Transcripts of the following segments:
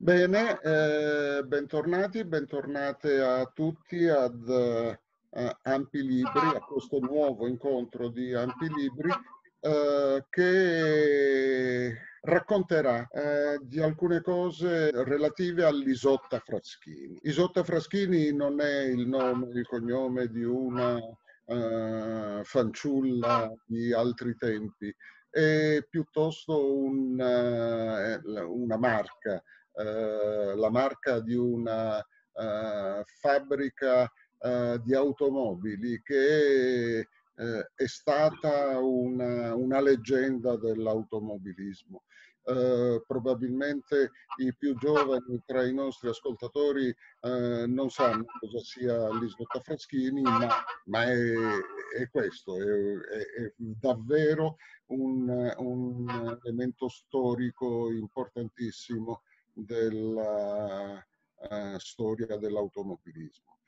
Bene, bentornati, bentornate a tutti ad ANPI Libri, a questo nuovo incontro di ANPI Libri che racconterà di alcune cose relative all'Isotta Fraschini. Isotta Fraschini non è il nome, il cognome di una fanciulla di altri tempi, è piuttosto una marca. La marca di una fabbrica di automobili che è stata una leggenda dell'automobilismo. Probabilmente i più giovani tra i nostri ascoltatori non sanno cosa sia l'Isotta Fraschini, ma è questo, è davvero un elemento storico importantissimo della storia dell'automobilismo,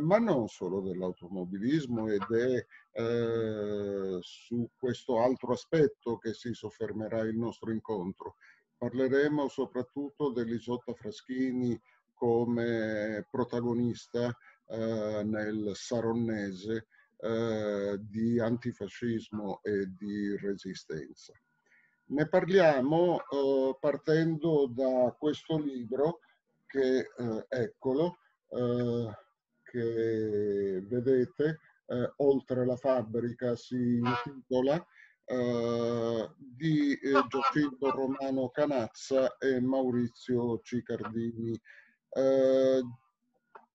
ma non solo dell'automobilismo, ed è su questo altro aspetto che si soffermerà il nostro incontro. Parleremo soprattutto dell'Isotta Fraschini come protagonista nel saronnese di antifascismo e di resistenza. Ne parliamo partendo da questo libro che, eccolo, che vedete, Oltre la fabbrica si intitola, di Giacinto Romano Canazza e Maurizio Cicardini.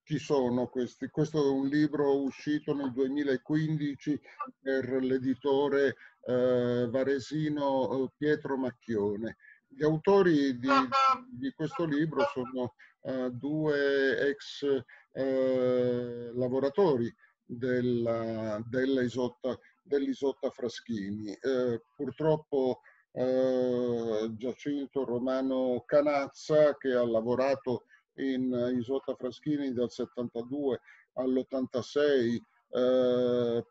Chi sono questi? Questo è un libro uscito nel 2015 per l'editore varesino Pietro Macchione. Gli autori di questo libro sono due ex lavoratori dell'Isotta Fraschini. Purtroppo Giacinto Romano Canazza, che ha lavorato in Isotta Fraschini dal 72 all'86,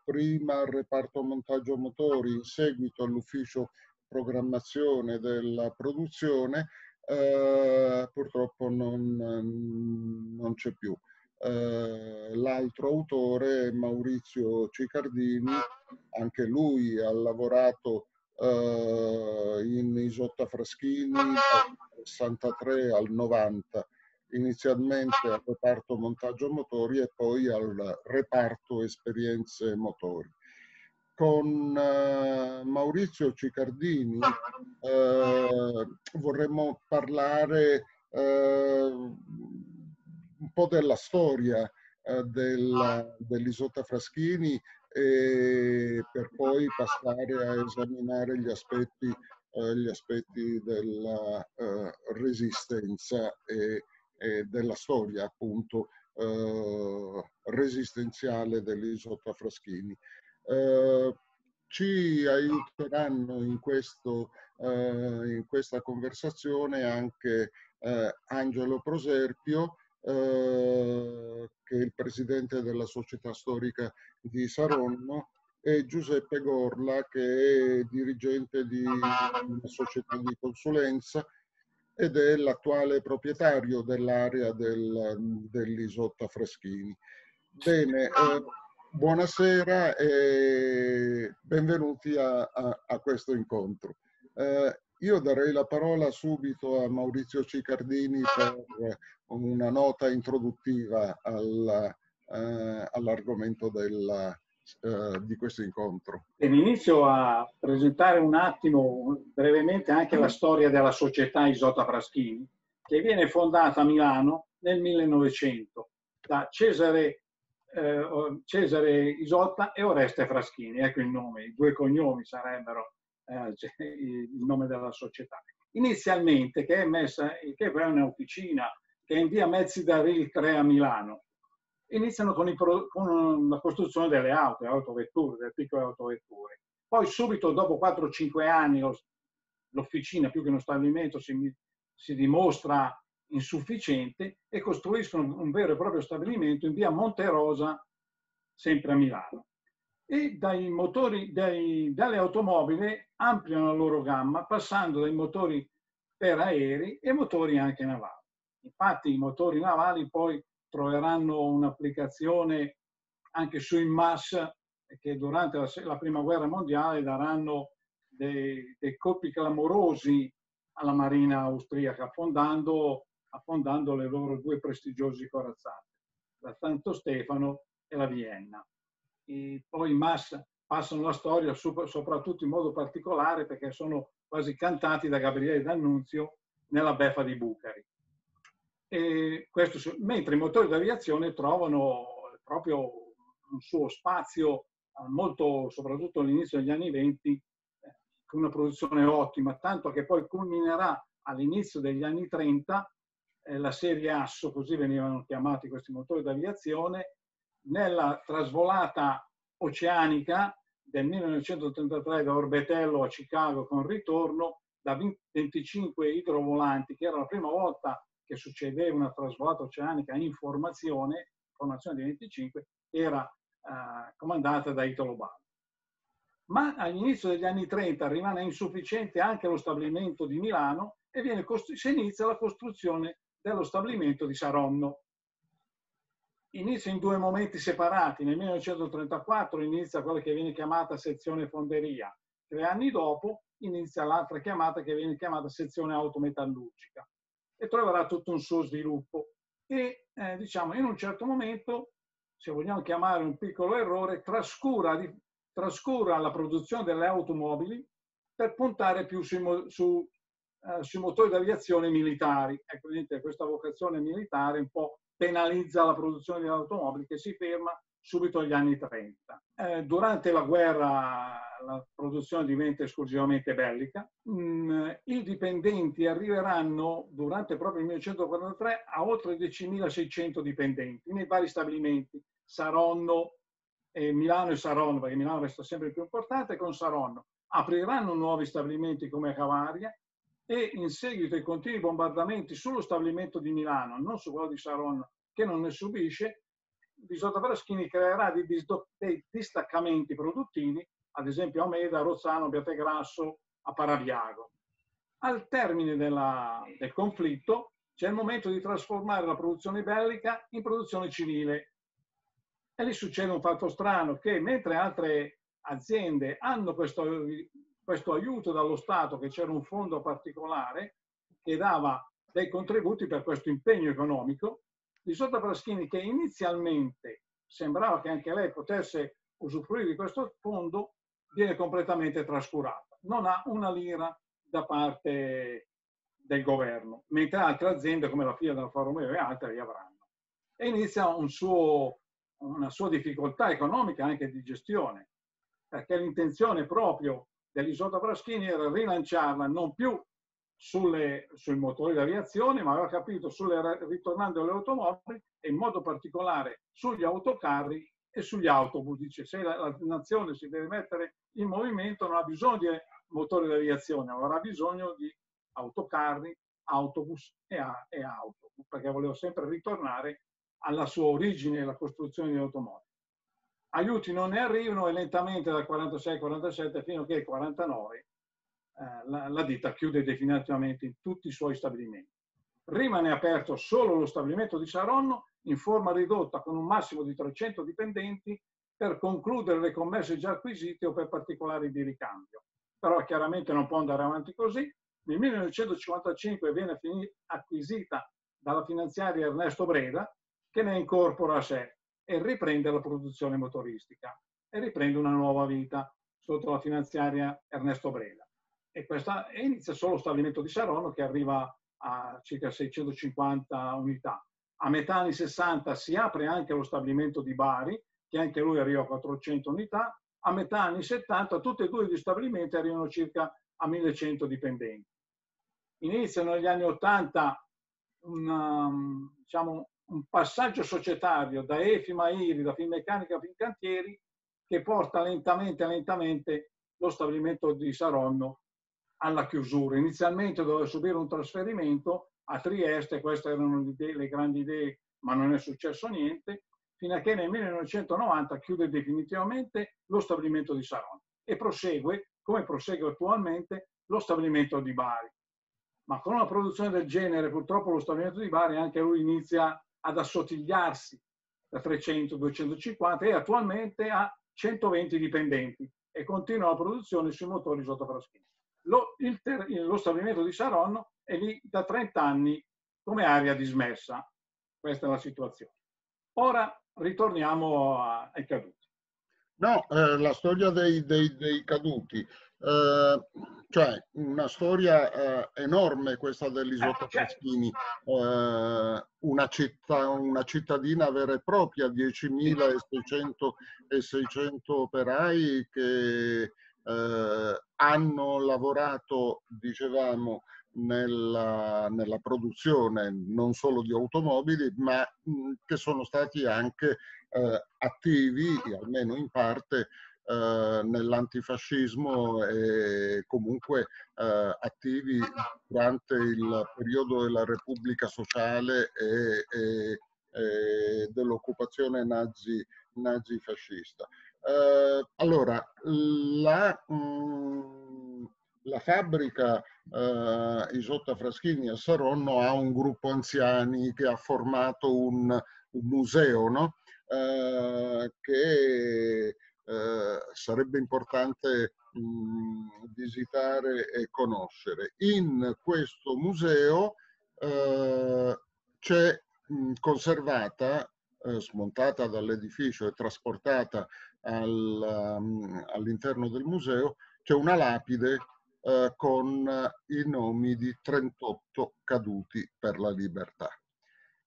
prima al reparto montaggio motori, in seguito all'ufficio programmazione della produzione, purtroppo non c'è più. L'altro autore, Maurizio Cicardini, anche lui ha lavorato in Isotta Fraschini dal 63 al 90. Inizialmente al reparto montaggio motori e poi al reparto esperienze motori. Con Maurizio Cicardini vorremmo parlare un po' della storia dell'Isotta Fraschini, e per poi passare a esaminare gli aspetti della resistenza e della storia, appunto, resistenziale dell'Isotta Fraschini. Ci aiuteranno in questa conversazione anche Angelo Proserpio, che è il presidente della Società Storica di Saronno, e Giuseppe Gorla, che è dirigente di una società di consulenza ed è l'attuale proprietario dell'area dell'Isotta Fraschini. Bene, buonasera e benvenuti a questo incontro. Io darei la parola subito a Maurizio Cicardini per una nota introduttiva all'argomento di questo incontro. Inizio a presentare un attimo brevemente anche la storia della società Isotta Fraschini, che viene fondata a Milano nel 1900 da Cesare Isotta e Oreste Fraschini. Ecco il nome, i due cognomi sarebbero il nome della società. Inizialmente, che è messa, che è un'officina che è in via Mezzi d'Avril 3 a Milano, iniziano con la costruzione delle auto, autovetture, delle piccole autovetture. Poi subito dopo 4-5 anni l'officina, più che uno stabilimento, si dimostra insufficiente e costruiscono un vero e proprio stabilimento in via Monterosa, sempre a Milano. E dalle automobili ampliano la loro gamma, passando dai motori per aerei e motori anche navali. Infatti i motori navali poi troveranno un'applicazione anche sui MAS, che durante la Prima Guerra Mondiale daranno dei colpi clamorosi alla marina austriaca, affondando le loro due prestigiose corazzate, la Santo Stefano e la Vienna. E poi i MAS passano la storia soprattutto in modo particolare perché sono quasi cantati da Gabriele D'Annunzio nella beffa di Bucari. E questo, mentre i motori d'aviazione trovano proprio un suo spazio molto, soprattutto all'inizio degli anni 20, con una produzione ottima, tanto che poi culminerà all'inizio degli anni 30 la serie Asso, così venivano chiamati questi motori d'aviazione, nella trasvolata oceanica del 1933 da Orbetello a Chicago con ritorno, da 25 idrovolanti, che era la prima volta che succedeva una trasvolata oceanica in formazione di 25, era comandata da Italo Balbo. Ma all'inizio degli anni 30 rimane insufficiente anche lo stabilimento di Milano e si inizia la costruzione dello stabilimento di Saronno. Inizia in due momenti separati. Nel 1934 inizia quella che viene chiamata sezione fonderia. 3 anni dopo inizia l'altra chiamata che viene chiamata sezione autometallurgica. E troverà tutto un suo sviluppo e diciamo in un certo momento, se vogliamo chiamare un piccolo errore, trascura la produzione delle automobili per puntare più sui motori d'aviazione militari. Ecco, questa vocazione militare un po' penalizza la produzione di automobili, che si ferma subito agli anni 30. Durante la guerra la produzione diventa esclusivamente bellica. I dipendenti arriveranno durante proprio il 1943 a oltre 10.600 dipendenti nei vari stabilimenti, Milano e Saronno, perché Milano resta sempre più importante, con Saronno. Apriranno nuovi stabilimenti come Cavaria e in seguito ai continui bombardamenti sullo stabilimento di Milano, non su quello di Saronno, che non ne subisce, Isotta Fraschini creerà dei distaccamenti produttivi, ad esempio a Meda, a Rozzano, a Piategrasso, a Parabiago. Al termine del conflitto c'è il momento di trasformare la produzione bellica in produzione civile. E lì succede un fatto strano, che mentre altre aziende hanno questo aiuto dallo Stato, che c'era un fondo particolare che dava dei contributi per questo impegno economico, Isotta Fraschini, che inizialmente sembrava che anche lei potesse usufruire di questo fondo, viene completamente trascurata. Non ha una lira da parte del governo, mentre altre aziende come la Fiat, Alfa Romeo e altre li avranno. E inizia una sua difficoltà economica anche di gestione, perché l'intenzione proprio dell'Isotta Fraschini era rilanciarla non più sui motori d'aviazione, ma aveva capito ritornando alle automobili e in modo particolare sugli autocarri e sugli autobus. Dice, se la nazione si deve mettere in movimento non ha bisogno di motori d'aviazione, avrà bisogno di autocarri, autobus e auto, perché volevo sempre ritornare alla sua origine, la costruzione di automobili. Aiuti non ne arrivano e lentamente dal 46-47 fino a che il 49 la ditta chiude definitivamente tutti i suoi stabilimenti. Rimane aperto solo lo stabilimento di Saronno in forma ridotta con un massimo di 300 dipendenti per concludere le commesse già acquisite o per particolari di ricambio. Però chiaramente non può andare avanti così. Nel 1955 viene acquisita dalla finanziaria Ernesto Breda, che ne incorpora a sé e riprende la produzione motoristica e riprende una nuova vita sotto la finanziaria Ernesto Breda. E inizia solo lo stabilimento di Saronno, che arriva a circa 650 unità. A metà anni 60 si apre anche lo stabilimento di Bari, che anche lui arriva a 400 unità, a metà anni 70 tutti e due gli stabilimenti arrivano circa a 1100 dipendenti. Iniziano negli anni 80 un passaggio societario da EFIM a IRI, da Finmeccanica a Fincantieri, che porta lentamente lo stabilimento di Saronno alla chiusura. Inizialmente doveva subire un trasferimento a Trieste, queste erano le grandi idee, ma non è successo niente, fino a che nel 1990 chiude definitivamente lo stabilimento di Saronno e prosegue, come prosegue attualmente, lo stabilimento di Bari. Ma con una produzione del genere, purtroppo lo stabilimento di Bari anche lui inizia ad assottigliarsi da 300 a 250 e attualmente ha 120 dipendenti e continua la produzione sui motori Isotta Fraschini. Lo stabilimento di Saronno è lì da 30 anni come area dismessa. Questa è la situazione. Ora ritorniamo ai caduti. No, la storia dei caduti. Cioè, una storia enorme questa dell'Isotta Fraschini, una cittadina vera e propria, 10.600 operai che hanno lavorato, dicevamo, nella produzione non solo di automobili, ma che sono stati anche attivi, almeno in parte, nell'antifascismo e comunque attivi durante il periodo della Repubblica Sociale e dell'occupazione nazifascista. Allora, la fabbrica Isotta Fraschini a Saronno ha un gruppo anziani che ha formato un museo, no? Che sarebbe importante visitare e conoscere. In questo museo c'è conservata, smontata dall'edificio e trasportata all'interno del museo, c'è una lapide con i nomi di 38 caduti per la libertà.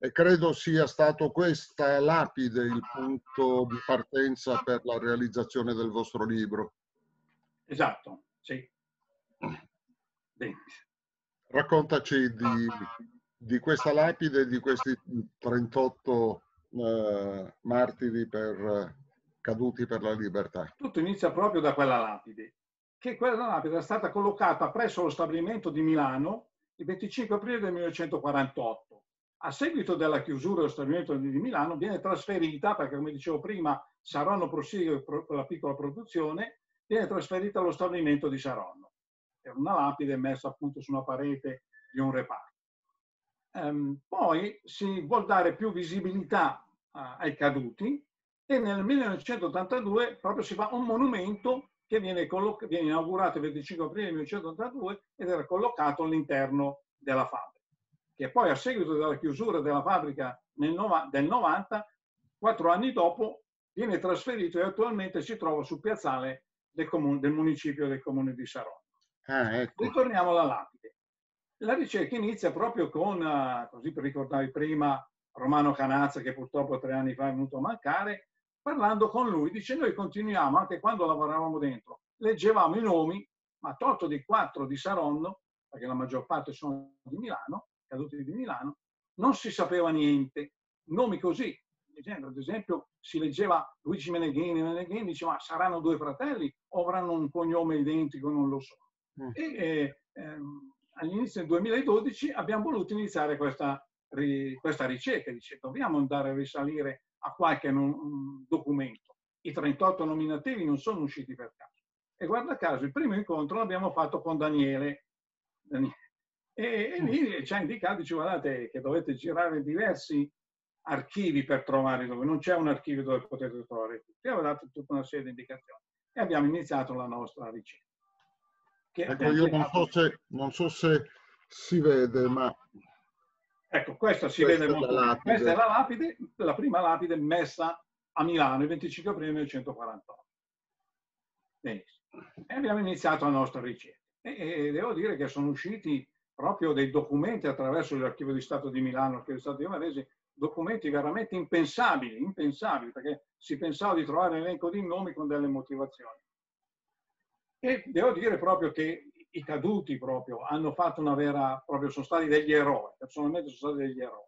E credo sia stato questa lapide il punto di partenza per la realizzazione del vostro libro. Esatto, sì. Raccontaci di questa lapide e di questi 38 martiri caduti per la libertà. Tutto inizia proprio da quella lapide, che quella lapide era stata collocata presso lo stabilimento di Milano il 25 aprile del 1948. A seguito della chiusura dello stabilimento di Milano viene trasferita, perché come dicevo prima Saronno prosegue la piccola produzione, viene trasferita allo stabilimento di Saronno. È una lapide messa appunto su una parete di un reparto. Poi si vuol dare più visibilità ai caduti e nel 1982 proprio si fa un monumento che viene inaugurato il 25 aprile 1982 ed era collocato all'interno della fabbrica. Che poi a seguito della chiusura della fabbrica del 90, 4 anni dopo, viene trasferito e attualmente si trova sul piazzale del municipio del comune di Saronno. Ecco. Ritorniamo alla lapide. La ricerca inizia proprio con, così per ricordarvi prima, Romano Canazza, che purtroppo 3 anni fa è venuto a mancare, parlando con lui, dice: noi continuiamo, anche quando lavoravamo dentro, leggevamo i nomi, ma tolto di 4 di Saronno, perché la maggior parte sono di Milano, caduti di Milano, non si sapeva niente. Nomi così, ad esempio si leggeva Luigi Meneghini diceva: ma saranno 2 fratelli o avranno un cognome identico, non lo so. All'inizio del 2012 abbiamo voluto iniziare questa ricerca, dice: dobbiamo andare a risalire a qualche documento. I 38 nominativi non sono usciti per caso. E guarda caso il primo incontro l'abbiamo fatto con Daniele. E lì ci ha indicato, dice: guardate che dovete girare diversi archivi per trovare, dove non c'è un archivio dove potete trovare tutti. Abbiamo dato tutta una serie di indicazioni e abbiamo iniziato la nostra ricerca. Ecco, io non so se si vede, ma... Ecco, questa si vede molto bene. Questa è la lapide, la prima lapide messa a Milano il 25 aprile 1948. Benissimo. E abbiamo iniziato la nostra ricerca. E devo dire che sono usciti proprio dei documenti attraverso l'Archivio di Stato di Milano, l'Archivio di Stato di Varese, documenti veramente impensabili, perché si pensava di trovare un elenco di nomi con delle motivazioni. E devo dire proprio che i caduti proprio hanno fatto una vera, sono stati degli eroi, personalmente sono stati degli eroi.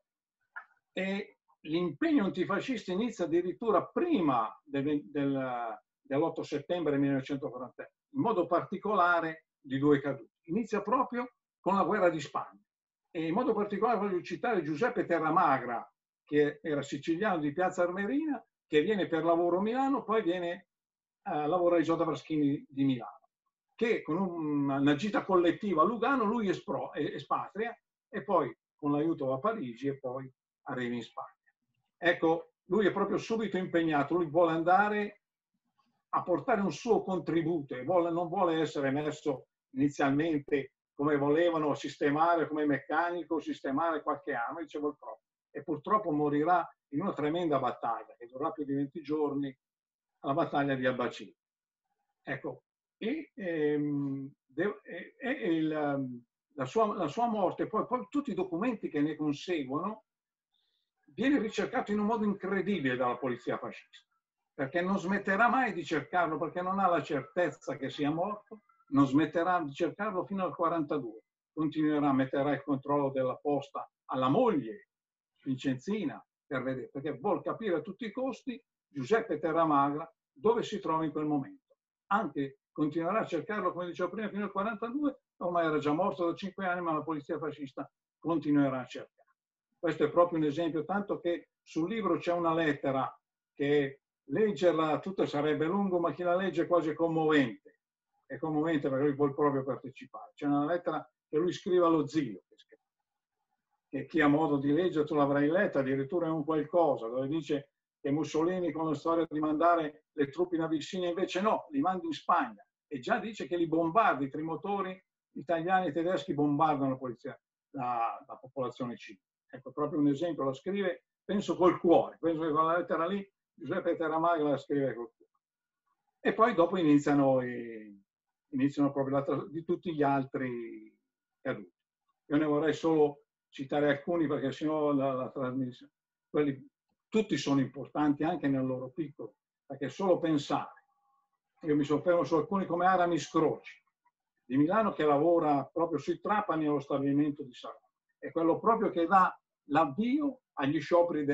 E l'impegno antifascista inizia addirittura prima dell'8 settembre 1943, in modo particolare di due caduti. Inizia proprio con la guerra di Spagna. E in modo particolare voglio citare Giuseppe Terramagra, che era siciliano di Piazza Armerina, che viene per lavoro a Milano, poi viene a lavorare a Isotta Fraschini di Milano, che con una gita collettiva a Lugano lui espatria e poi con l'aiuto a Parigi e poi arriva in Spagna. Ecco, lui è proprio subito impegnato, lui vuole andare a portare un suo contributo e non vuole essere messo inizialmente come volevano sistemare, come meccanico, sistemare qualche anno, dicevo il proprio. E purtroppo morirà in una tremenda battaglia che durerà più di 20 giorni, la battaglia di Albacino. Ecco. La sua morte, poi tutti i documenti che ne conseguono, viene ricercato in un modo incredibile dalla polizia fascista, perché non smetterà mai di cercarlo, perché non ha la certezza che sia morto, non smetterà di cercarlo fino al 42. Continuerà, metterà il controllo della posta alla moglie Vincenzina per vedere, perché vuol capire a tutti i costi Giuseppe Terramagra dove si trova in quel momento. Anche continuerà a cercarlo, come dicevo prima, fino al 42, ormai era già morto da 5 anni, ma la polizia fascista continuerà a cercarlo. Questo è proprio un esempio, tanto che sul libro c'è una lettera che leggerla tutta sarebbe lungo, ma chi la legge è quasi commovente. È commovente perché lui vuole proprio partecipare. C'è una lettera che lui scrive allo zio, che chi ha modo di leggere tu l'avrai letta, addirittura è un qualcosa, dove dice che Mussolini con la storia di mandare le truppe in Abissinia, invece no, li manda in Spagna. E già dice che li bombardi, i trimotori italiani e tedeschi bombardano la polizia, la popolazione civile. Ecco, proprio un esempio, la scrive, penso col cuore, penso che quella lettera lì, Giuseppe Terramagra la scrive col cuore. E poi dopo iniziano proprio di tutti gli altri caduti. Io ne vorrei solo citare alcuni, perché sennò la trasmissione, tutti sono importanti anche nel loro piccolo, perché solo pensare, io mi soffermo su alcuni come Aramis Croci, di Milano, che lavora proprio sui Trapani allo stabilimento di Saronno. È quello proprio che dà l'avvio agli scioperi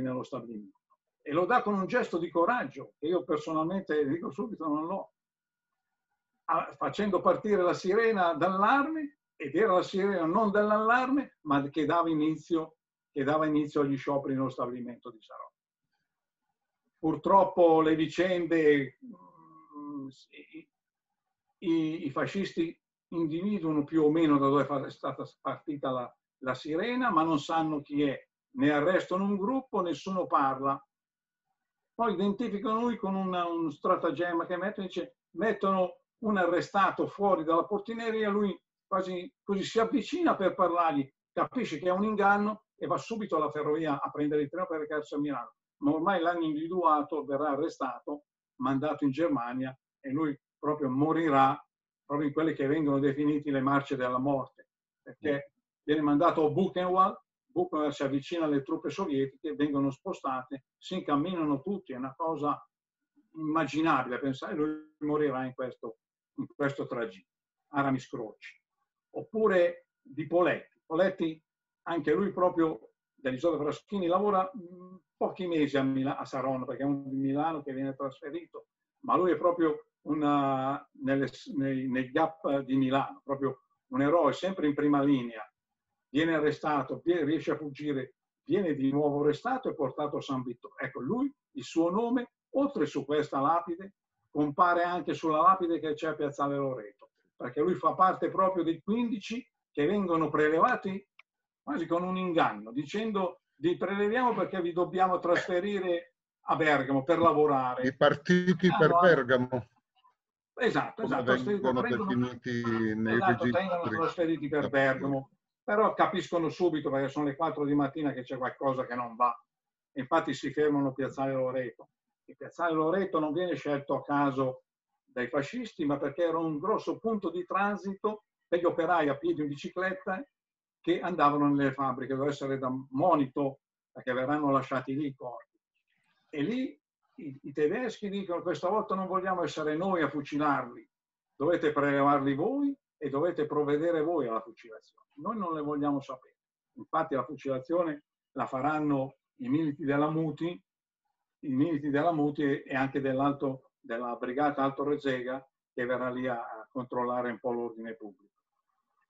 nello stabilimento. E lo dà con un gesto di coraggio, che io personalmente, dico subito, non l'ho. Facendo partire la sirena d'allarme, ed era la sirena non dell'allarme, ma che dava inizio agli scioperi nello stabilimento di Saronno. Purtroppo le vicende, i fascisti individuano più o meno da dove è stata partita la sirena, ma non sanno chi è, ne arrestano un gruppo, nessuno parla. Poi identificano lui con un stratagemma che mettono, dice, mettono un arrestato fuori dalla portineria, lui quasi così si avvicina per parlargli, capisce che è un inganno, e va subito alla ferrovia a prendere il treno per recarsi a Milano. Ma ormai l'hanno individuato, verrà arrestato, mandato in Germania, e lui proprio morirà proprio in quelle che vengono definite le marce della morte, perché viene mandato a Buchenwald. Buchenwald si avvicina alle truppe sovietiche, vengono spostate, si incamminano tutti, è una cosa immaginabile pensare, lui morirà in questo tragitto. Aramis Croci. Oppure di Poletti. Anche lui proprio dell'Isotta Fraschini lavora pochi mesi a Saronno, perché è un di Milano che viene trasferito, ma lui è proprio nel gap di Milano, proprio un eroe, sempre in prima linea. Viene arrestato, riesce a fuggire, viene di nuovo arrestato e portato a San Vittore. Ecco, lui, il suo nome, oltre su questa lapide, compare anche sulla lapide che c'è a Piazzale Loreto, perché lui fa parte proprio dei 15 che vengono prelevati quasi con un inganno, dicendo vi preleviamo perché vi dobbiamo trasferire a Bergamo per lavorare. I partiti per Bergamo. Esatto. Vengono trasferiti per Bergamo, però capiscono subito, perché sono le 4 di mattina, che c'è qualcosa che non va. Infatti si fermano a Piazzale Loreto. Il Piazzale Loreto non viene scelto a caso dai fascisti, ma perché era un grosso punto di transito per gli operai a piedi in bicicletta che andavano nelle fabbriche, doveva essere da monito, perché verranno lasciati lì i corpi. E lì i tedeschi dicono: questa volta non vogliamo essere noi a fucilarli, dovete prelevarli voi e dovete provvedere voi alla fucilazione. Noi non le vogliamo sapere. Infatti la fucilazione la faranno i militi della Muti, e anche della brigata Alto Rezega, che verrà lì a controllare un po' l'ordine pubblico.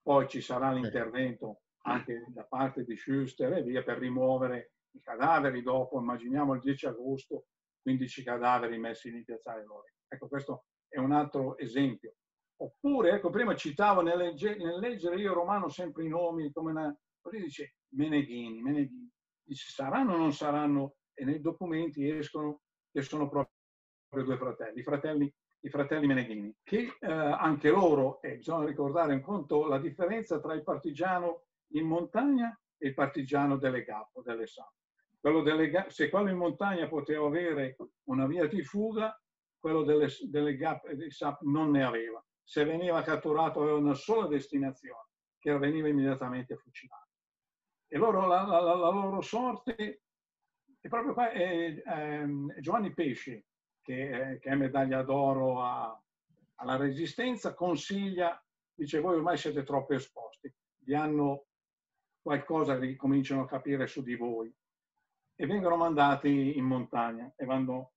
Poi ci sarà l'intervento anche da parte di Schuster e via per rimuovere i cadaveri dopo, immaginiamo il 10 agosto, 15 cadaveri messi in piazzale Loreto. Ecco, questo è un altro esempio. Oppure, ecco, prima citavo nel leggere io Romano sempre i nomi, come così dice Meneghini. Dice, saranno o non saranno? E nei documenti escono che sono proprio due fratelli, i fratelli Meneghini, che anche loro, e bisogna ricordare in conto la differenza tra il partigiano in montagna e il partigiano delle gabbie, delle sabbie. Se quello in montagna poteva avere una via di fuga, quello delle gabbie, dei sabbie non ne aveva. Se veniva catturato aveva una sola destinazione, che veniva immediatamente fucilato. E loro, la loro sorte, e proprio qua è Giovanni Pesci, che è medaglia d'oro alla Resistenza, consiglia, dice: voi ormai siete troppo esposti, vi hanno qualcosa che cominciano a capire su di voi, e vengono mandati in montagna e vanno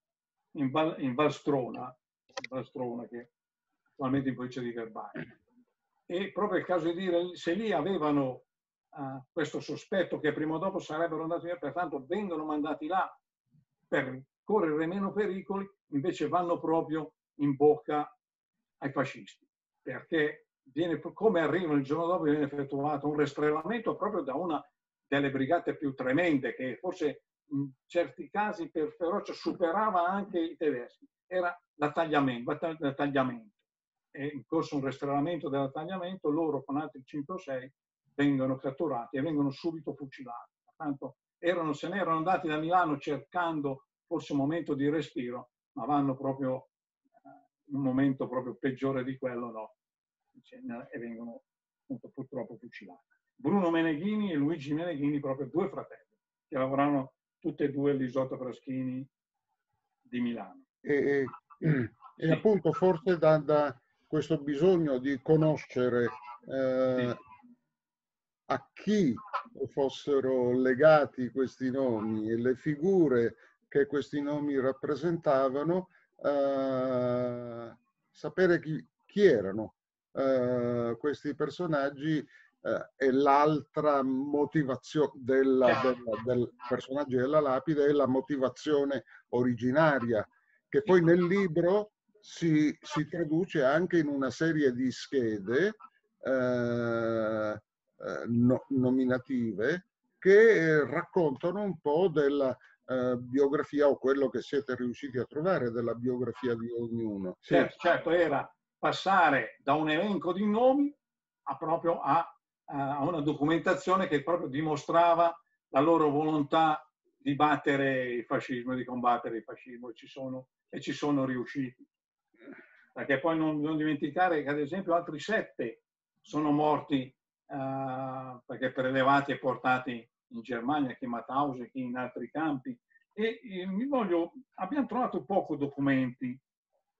in Valstrona, che è attualmente in provincia di Verbania. E proprio il caso di dire, se lì avevano questo sospetto che prima o dopo sarebbero andati via, pertanto vengono mandati là per correre meno pericoli, invece vanno proprio in bocca ai fascisti, perché come arrivano il giorno dopo viene effettuato un rastrellamento proprio da una delle brigate più tremende, che forse in certi casi per ferocia superava anche i tedeschi. Era la Tagliamento. E in corso un rastrellamento della Tagliamento, loro con altri 5 o 6 vengono catturati e vengono subito fucilati. Pertanto se ne erano andati da Milano cercando forse un momento di respiro, ma vanno proprio in un momento proprio peggiore di quello, no? E vengono appunto, purtroppo fucilati. Bruno Meneghini e Luigi Meneghini, proprio due fratelli, che lavoravano tutti e due all'Isotta Fraschini di Milano. E appunto forse da questo bisogno di conoscere a chi fossero legati questi nomi e le figure che questi nomi rappresentavano, sapere chi erano questi personaggi è l'altra motivazione del personaggio della lapide, è la motivazione originaria, che poi nel libro si traduce anche in una serie di schede nominative che raccontano un po' della biografia, o quello che siete riusciti a trovare della biografia di ognuno. Sì. Certo, era passare da un elenco di nomi a una documentazione che proprio dimostrava la loro volontà di battere il fascismo, di combattere il fascismo, e ci sono riusciti. Perché poi non dimenticare che ad esempio altri 7 sono morti perché prelevati e portati in Germania, che in Mauthausen, che in altri campi. Abbiamo trovato poco documenti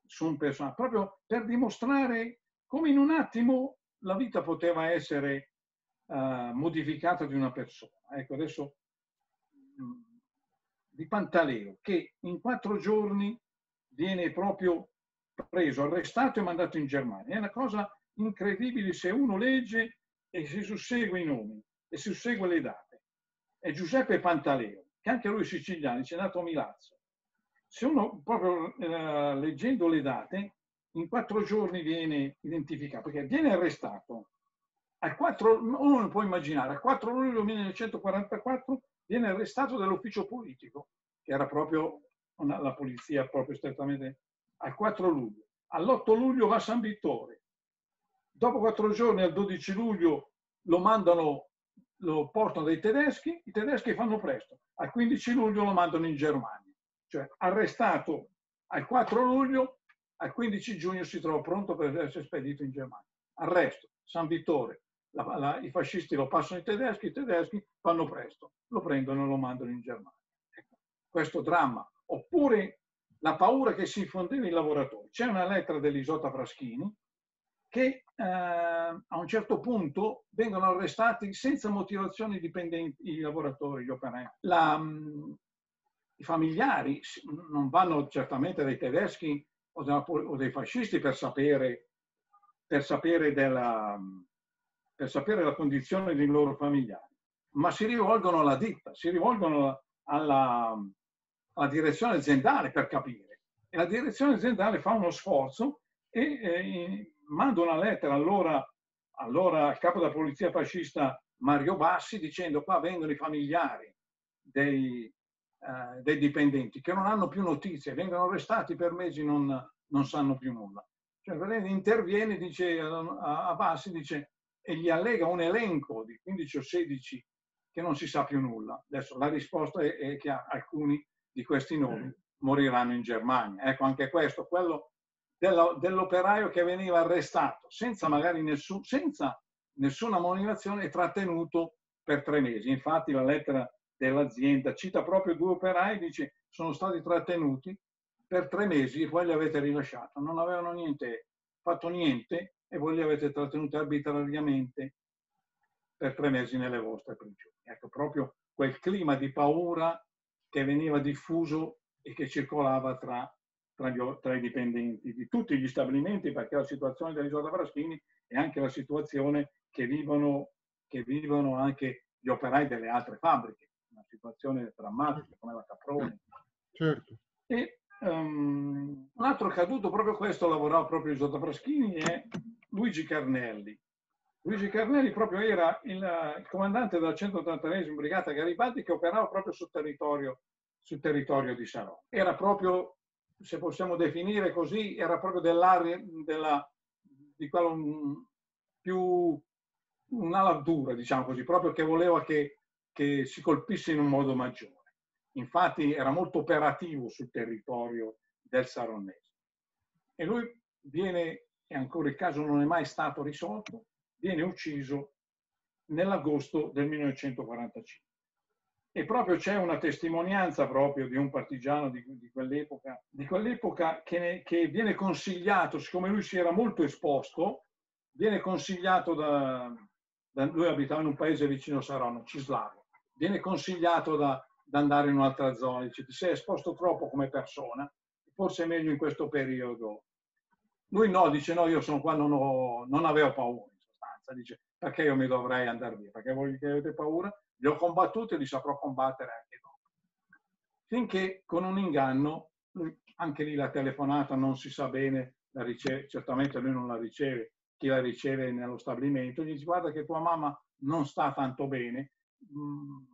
su un personaggio, proprio per dimostrare come in un attimo la vita poteva essere modificata di una persona. Ecco, adesso di Pantaleo, che in 4 giorni viene proprio preso, arrestato e mandato in Germania. È una cosa incredibile se uno legge e si sussegue i nomi e si sussegue le date. È Giuseppe Pantaleo, che anche lui è siciliano, c'è nato a Milazzo. Se uno proprio leggendo le date, in 4 giorni viene identificato, perché viene arrestato. Uno non può immaginare, a 4 luglio 1944 viene arrestato dall'ufficio politico, che era proprio la polizia, proprio strettamente, al 4 luglio. All'8 luglio va a San Vittore. Dopo 4 giorni, al 12 luglio, lo portano dai tedeschi, i tedeschi fanno presto. Al 15 luglio lo mandano in Germania. Cioè, arrestato al 4 luglio, al 15 giugno si trova pronto per essere spedito in Germania. Arresto, San Vittore, i fascisti lo passano ai tedeschi fanno presto, lo prendono e lo mandano in Germania. Ecco, questo dramma. Oppure la paura che si infondeva nei lavoratori. C'è una lettera dell'Isotta Fraschini che a un certo punto vengono arrestati senza motivazione i dipendenti, i lavoratori, gli operai. I familiari non vanno certamente dai tedeschi o dai fascisti per sapere la condizione dei loro familiari, ma si rivolgono alla ditta, si rivolgono alla direzione aziendale per capire. E la direzione aziendale fa uno sforzo e manda una lettera allora al capo della polizia fascista Mario Bassi dicendo: qua vengono i familiari dei dipendenti che non hanno più notizie, vengono arrestati per mesi, non sanno più nulla. Cioè, interviene, dice a Bassi, dice, e gli allega un elenco di 15 o 16 che non si sa più nulla. Adesso la risposta è che alcuni di questi nomi moriranno in Germania. Ecco, anche questo, quello dell'operaio che veniva arrestato senza magari nessuna motivazione e trattenuto per 3 mesi. Infatti la lettera dell'azienda cita proprio 2 operai, dice, sono stati trattenuti per 3 mesi e poi li avete rilasciati. Non avevano fatto niente e voi li avete trattenuti arbitrariamente per 3 mesi nelle vostre prigioni. Ecco, proprio quel clima di paura che veniva diffuso e che circolava tra i dipendenti di tutti gli stabilimenti, perché la situazione dell'Isotta Fraschini è anche la situazione che vivono anche gli operai delle altre fabbriche, una situazione drammatica come la Caproni. Certo. E un altro caduto, proprio questo lavorava proprio Isotta Fraschini, è Luigi Carnelli. Luigi Carnelli proprio era il comandante della 183esima Brigata Garibaldi che operava proprio sul territorio di Saronno. Era proprio, se possiamo definire così, era proprio dell'area di quello più un'ala dura, diciamo così, proprio che voleva che si colpisse in un modo maggiore. Infatti era molto operativo sul territorio del Saronnese. E lui viene, e ancora il caso non è mai stato risolto, viene ucciso nell'agosto del 1945. E proprio c'è una testimonianza proprio di un partigiano di quell'epoca che viene consigliato, siccome lui si era molto esposto, viene consigliato lui abitava in un paese vicino a Saronno, Cislavo, viene consigliato da andare in un'altra zona, dice, ti sei esposto troppo come persona, forse è meglio in questo periodo. Lui no, dice, no, io sono qua, non avevo paura, in sostanza, dice, perché io mi dovrei andare via, perché voi che avete paura, li ho combattuti e li saprò combattere anche dopo. Finché con un inganno, anche lì la telefonata non si sa bene, certamente lui non la riceve, chi la riceve nello stabilimento, gli dice, guarda che tua mamma non sta tanto bene,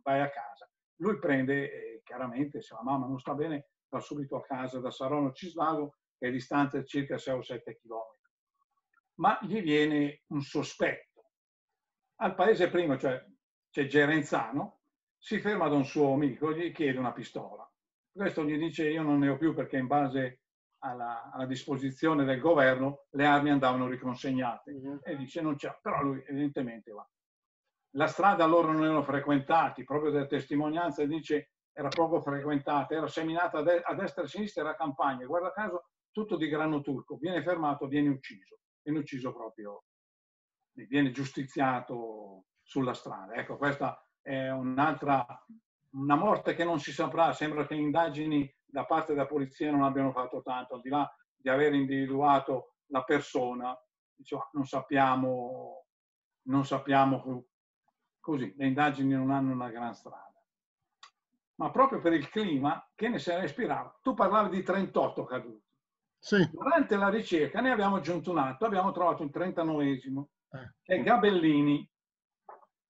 vai a casa. Lui prende, chiaramente, se la mamma non sta bene, va subito a casa da Saronno Cislago, che è distante circa 6 o 7 chilometri. Ma gli viene un sospetto. Al paese prima, cioè c'è Gerenzano, si ferma da un suo amico e gli chiede una pistola. Questo gli dice, io non ne ho più perché in base alla disposizione del governo le armi andavano riconsegnate. E dice, non c'è, però lui evidentemente va. La strada loro non erano frequentati, proprio della testimonianza dice era poco frequentata, era seminata a destra e a sinistra, era campagna, guarda caso tutto di grano turco, viene fermato, viene ucciso proprio, viene giustiziato sulla strada. Ecco, questa è una morte che non si saprà, sembra che le indagini da parte della polizia non abbiano fatto tanto, al di là di aver individuato la persona, diciamo, non sappiamo così, le indagini non hanno una gran strada. Ma proprio per il clima che ne se ne respirava. Tu parlavi di 38 caduti. Sì. Durante la ricerca ne abbiamo aggiunto un altro, abbiamo trovato un 39esimo, che è Gabellini.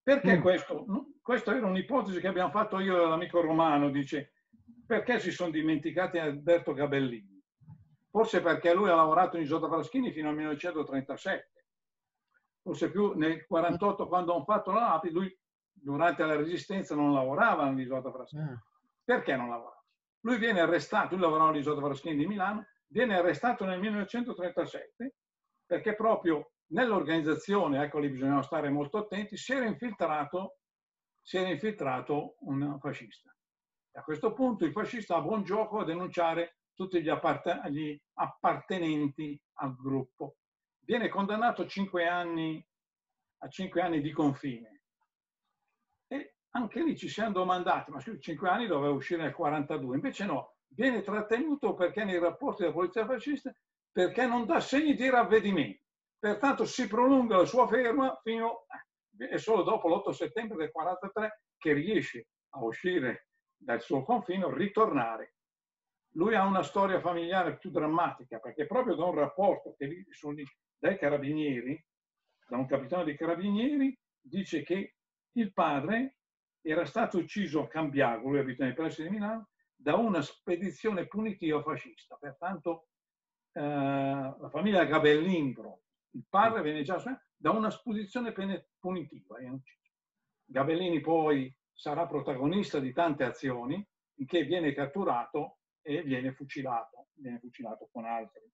Perché questo? Questa era un'ipotesi che abbiamo fatto io e l'amico Romano, dice, perché si sono dimenticati Alberto Gabellini? Forse perché lui ha lavorato in Isotta Fraschini fino al 1937. Forse più nel 1948, quando hanno fatto la lapide, lui durante la resistenza non lavorava all'Isotta Fraschini. Perché non lavorava? Lui viene arrestato, lui lavorava all'Isotta Fraschini di Milano, viene arrestato nel 1937 perché proprio nell'organizzazione, ecco lì bisognava stare molto attenti, si era infiltrato un fascista. E a questo punto il fascista ha buon gioco a denunciare tutti gli appartenenti al gruppo. Viene condannato a 5 anni di confine. E anche lì ci siamo domandati, ma sui 5 anni doveva uscire nel 42, invece no, viene trattenuto perché nei rapporti della polizia fascista, perché non dà segni di ravvedimento. Pertanto si prolunga la sua ferma fino a solo dopo l'8 settembre del 43 che riesce a uscire dal suo confino, ritornare. Lui ha una storia familiare più drammatica, perché proprio da un rapporto che sono dai carabinieri, da un capitano dei carabinieri, dice che il padre era stato ucciso a Cambiago, lui abita nei pressi di Milano, da una spedizione punitiva fascista. Pertanto la famiglia Gabellingro, il padre venne già da una spedizione punitiva. Gabellini poi sarà protagonista di tante azioni in cui viene catturato e viene fucilato con altri.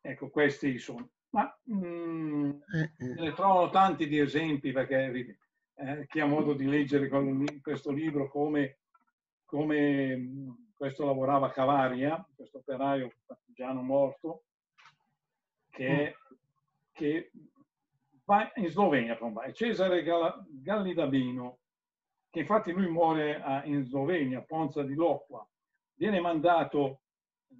Ecco, questi sono. Ma ne trovano tanti di esempi, perché chi ha modo di leggere questo libro, come questo lavorava a Cavaria, questo operaio partigiano morto, che va in Slovenia, combattere. Cesare Gallidabino, che infatti lui muore in Slovenia, a Ponza di Locqua. Viene mandato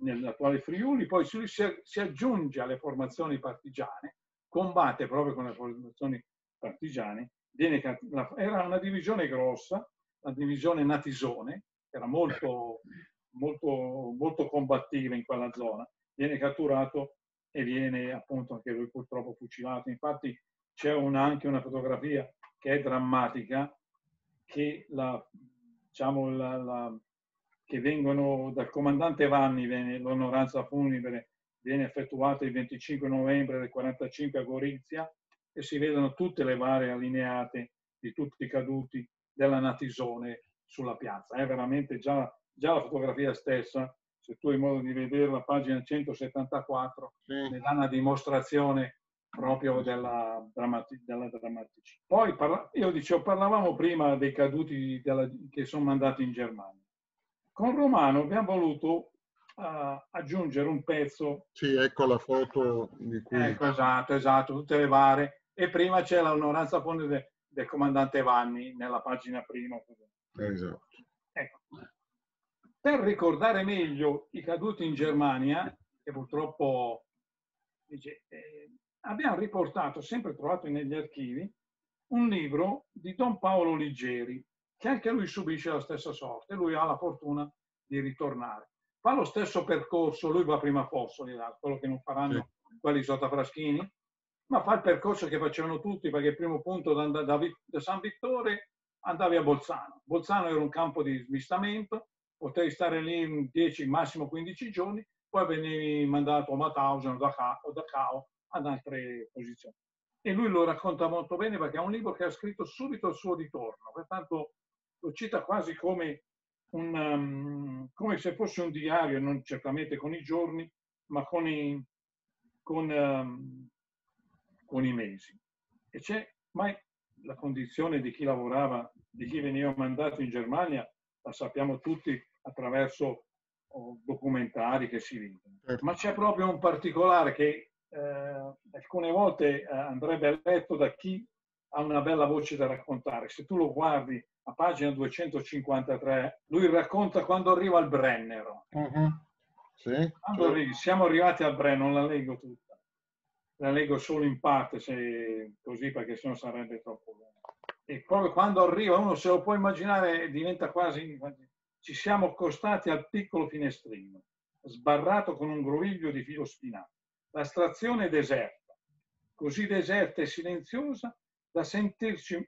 nell'attuale Friuli, poi si aggiunge alle formazioni partigiane, combatte proprio con le formazioni partigiane. Era una divisione grossa, la divisione Natisone, che era molto combattiva in quella zona. Viene catturato e viene appunto anche lui purtroppo fucilato. Infatti c'è anche una fotografia che è drammatica, che che vengono dal comandante Vanni, l'onoranza funebre viene effettuata il 25 novembre del 45 a Gorizia, e si vedono tutte le varie allineate di tutti i caduti della Natisone sulla piazza. È veramente già la fotografia stessa, se tu hai modo di vederla, pagina 174, ne dà una dimostrazione proprio della drammaticità. Poi parlavamo prima dei caduti che sono mandati in Germania. Con Romano abbiamo voluto aggiungere un pezzo. Sì, ecco la foto di cui... Ecco, esatto, tutte le varie. E prima c'è l'onoranza funebre del comandante Vanni, nella pagina prima. Esatto. Ecco. Per ricordare meglio i caduti in Germania, che purtroppo abbiamo riportato, sempre trovato negli archivi, un libro di Don Paolo Liggeri, che anche lui subisce la stessa sorte. Lui ha la fortuna di ritornare. Fa lo stesso percorso, lui va prima a Fossoli, quello che non faranno quelli Isotta Fraschini, ma fa il percorso che facevano tutti, perché il primo punto da San Vittore andavi a Bolzano. Bolzano era un campo di smistamento, potevi stare lì 10, massimo 15 giorni, poi venivi mandato a Mauthausen o Dachau, ad altre posizioni. E lui lo racconta molto bene, perché è un libro che ha scritto subito al suo ritorno, pertanto lo cita quasi come se fosse un diario, non certamente con i giorni, ma con i mesi. E c'è mai la condizione di chi lavorava, di chi veniva mandato in Germania, la sappiamo tutti attraverso documentari che si vedono. Ma c'è proprio un particolare che alcune volte andrebbe letto da chi ha una bella voce da raccontare. Se tu lo guardi a pagina 253, lui racconta quando arriva al Brennero. Sì, siamo arrivati al Brennero, non la leggo tutta, la leggo solo in parte, se così, perché sennò sarebbe troppo lungo. E proprio quando arriva, uno se lo può immaginare, diventa quasi... Ci siamo accostati al piccolo finestrino, sbarrato con un groviglio di filo spinato. La stazione è deserta, così deserta e silenziosa da sentirci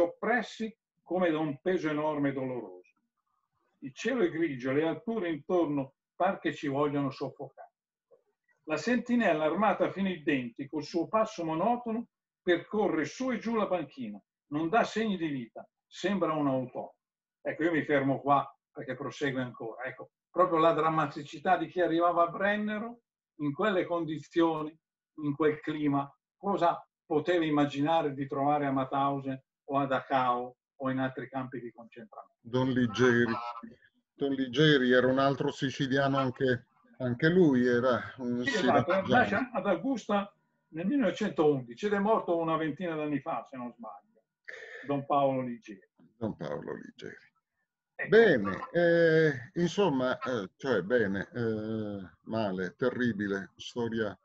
oppressi come da un peso enorme e doloroso. Il cielo è grigio, le alture intorno par che ci vogliono soffocare. La sentinella armata fino ai denti, col suo passo monotono, percorre su e giù la panchina, non dà segni di vita, sembra un autonomo. Ecco, io mi fermo qua perché prosegue ancora. Ecco, proprio la drammaticità di chi arrivava a Brennero in quelle condizioni, in quel clima, cosa potevi immaginare di trovare a Mauthausen o a Dachau o in altri campi di concentramento? Don Liggeri era un altro siciliano, anche lui era un siciliano. Nasce ad Augusta nel 1911 ed è morto una ventina d'anni fa, se non sbaglio, Don Paolo Liggeri. Bene, insomma, male, terribile, storia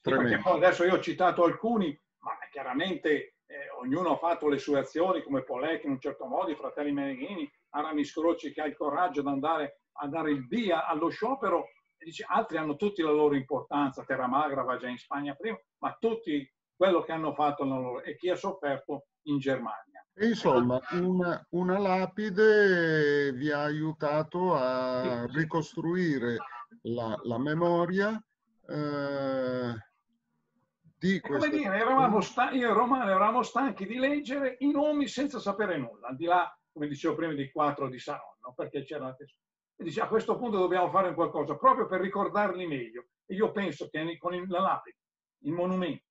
tremenda. Poi adesso io ho citato alcuni, ma chiaramente ognuno ha fatto le sue azioni, come Polecchi in un certo modo, i fratelli Meneghini, Aramis Croci che ha il coraggio di andare a dare il via allo sciopero, e dice, altri hanno tutti la loro importanza, Terramagra va già in Spagna prima, ma tutti quello che hanno fatto loro, e chi ha sofferto in Germania. Insomma, una lapide vi ha aiutato a ricostruire la memoria di questa... Come dire, io e Romano eravamo stanchi di leggere i nomi senza sapere nulla, al di là, come dicevo prima, di 4 di Saronno, perché c'era la tessera. E dice, a questo punto dobbiamo fare qualcosa, proprio per ricordarli meglio. E io penso che con la lapide, il monumento,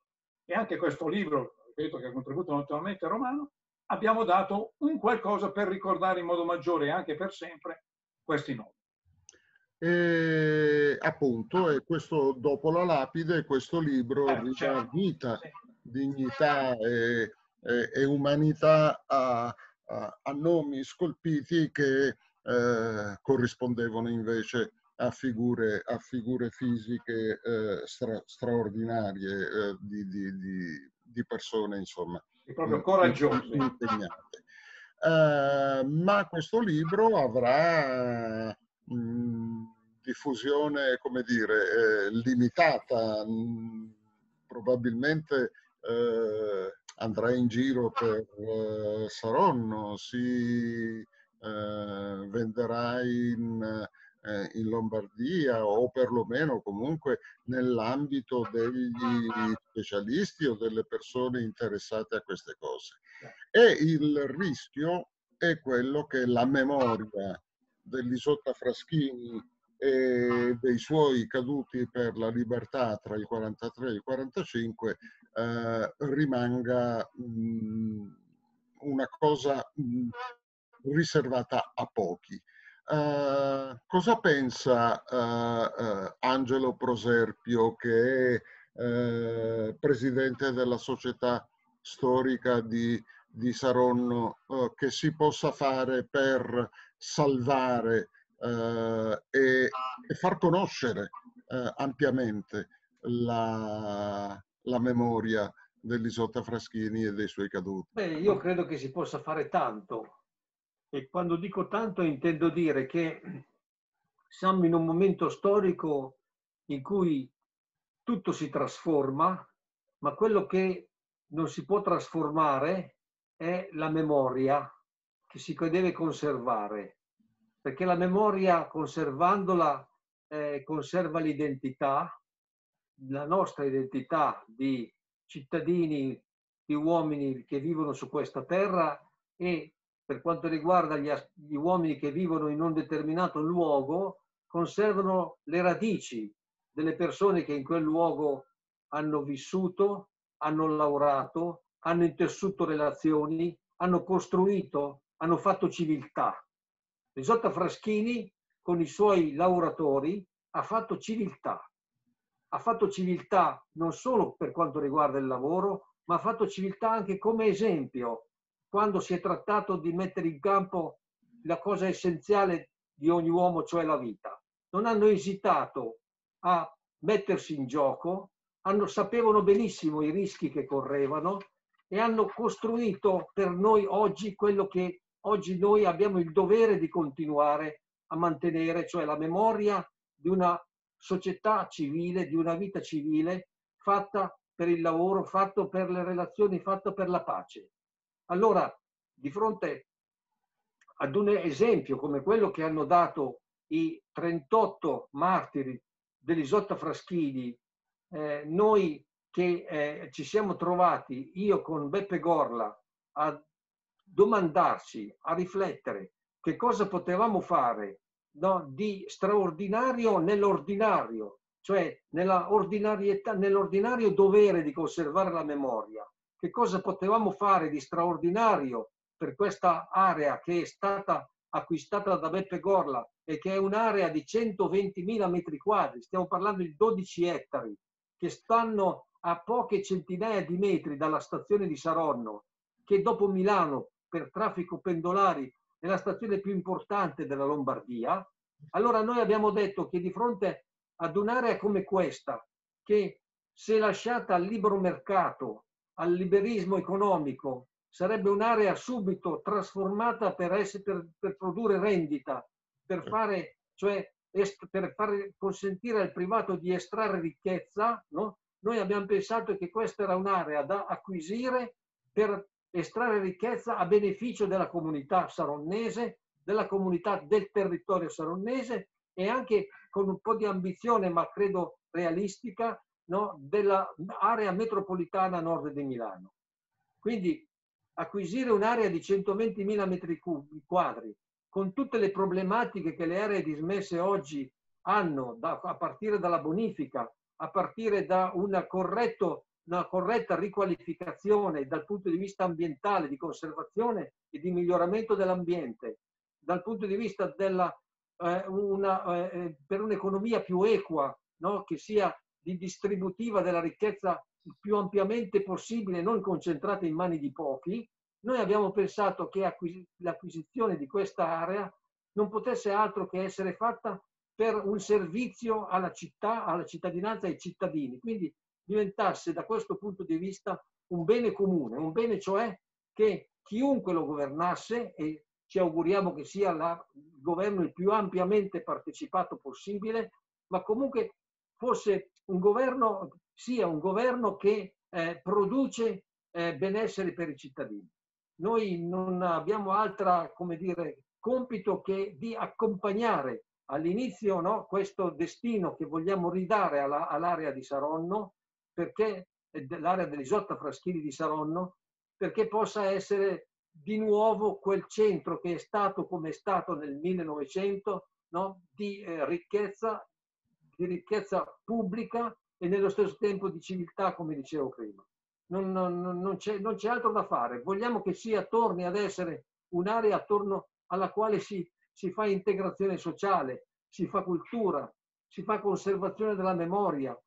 e anche questo libro, ripeto, che ha contribuito naturalmente Romano, abbiamo dato un qualcosa per ricordare in modo maggiore e anche per sempre questi nomi. E appunto, e questo dopo la lapide, questo libro dà vita, dignità e umanità a nomi scolpiti che corrispondevano invece a figure fisiche straordinarie di persone, insomma, proprio coraggioso, impegnate. Ma questo libro avrà diffusione, come dire, limitata, probabilmente andrà in giro per Saronno, si venderà in Lombardia o perlomeno comunque nell'ambito degli specialisti o delle persone interessate a queste cose. E il rischio è quello che la memoria dell'Isotta Fraschini e dei suoi caduti per la libertà tra il 43 e il 45 rimanga una cosa riservata a pochi. Cosa pensa Angelo Proserpio, che è presidente della Società Storica di Saronno, che si possa fare per salvare e far conoscere ampiamente la memoria dell'Isotta Fraschini e dei suoi caduti? Beh, io credo che si possa fare tanto. E quando dico tanto intendo dire che siamo in un momento storico in cui tutto si trasforma, ma quello che non si può trasformare è la memoria che si deve conservare, perché la memoria, conservandola, conserva l'identità, la nostra identità di cittadini, di uomini che vivono su questa terra, e per quanto riguarda gli uomini che vivono in un determinato luogo, conservano le radici delle persone che in quel luogo hanno vissuto, hanno lavorato, hanno intessuto relazioni, hanno costruito, hanno fatto civiltà. Isotta Fraschini con i suoi lavoratori ha fatto civiltà non solo per quanto riguarda il lavoro, ma ha fatto civiltà anche come esempio. Quando si è trattato di mettere in campo la cosa essenziale di ogni uomo, cioè la vita, non hanno esitato a mettersi in gioco, sapevano benissimo i rischi che correvano e hanno costruito per noi oggi quello che oggi noi abbiamo il dovere di continuare a mantenere, cioè la memoria di una società civile, di una vita civile fatta per il lavoro, fatta per le relazioni, fatta per la pace. Allora, di fronte ad un esempio come quello che hanno dato i 38 martiri dell'Isotta Fraschini, noi che ci siamo trovati, io con Beppe Gorla, a domandarci, a riflettere che cosa potevamo fare, no, di straordinario nell'ordinario, cioè nell'ordinario dovere di conservare la memoria, che cosa potevamo fare di straordinario per questa area che è stata acquistata da Beppe Gorla e che è un'area di 120.000 metri quadri, stiamo parlando di 12 ettari, che stanno a poche centinaia di metri dalla stazione di Saronno, che dopo Milano per traffico pendolari è la stazione più importante della Lombardia. Allora noi abbiamo detto che di fronte ad un'area come questa, che se lasciata al libero mercato, al liberismo economico, sarebbe un'area subito trasformata per produrre rendita, per consentire al privato di estrarre ricchezza, no? Noi abbiamo pensato che questa era un'area da acquisire per estrarre ricchezza a beneficio della comunità saronnese, della comunità del territorio saronnese, e anche con un po' di ambizione, ma credo realistica, no? Dell'area metropolitana a nord di Milano. Quindi acquisire un'area di 120.000 metri quadri, con tutte le problematiche che le aree dismesse oggi hanno, a partire dalla bonifica, a partire da una corretta riqualificazione dal punto di vista ambientale, di conservazione e di miglioramento dell'ambiente, dal punto di vista per un'economia più equa, no? Che sia di distributiva della ricchezza più ampiamente possibile, non concentrata in mani di pochi, noi abbiamo pensato che l'acquisizione di questa area non potesse altro che essere fatta per un servizio alla città, alla cittadinanza e ai cittadini, quindi diventasse da questo punto di vista un bene comune, un bene cioè che chiunque lo governasse, e ci auguriamo che sia il governo il più ampiamente partecipato possibile, ma comunque fosse un governo, sia un governo che produce benessere per i cittadini. Noi non abbiamo altra, come dire, compito che di accompagnare all'inizio, no, questo destino che vogliamo ridare all'area di Saronno, perché l'area dell'Isotta Fraschini di Saronno, perché possa essere di nuovo quel centro che è stato, come è stato nel 1900, no, di ricchezza pubblica e nello stesso tempo di civiltà, come dicevo prima. Non c'è altro da fare. Vogliamo che torni ad essere un'area attorno alla quale si fa integrazione sociale, si fa cultura, si fa conservazione della memoria,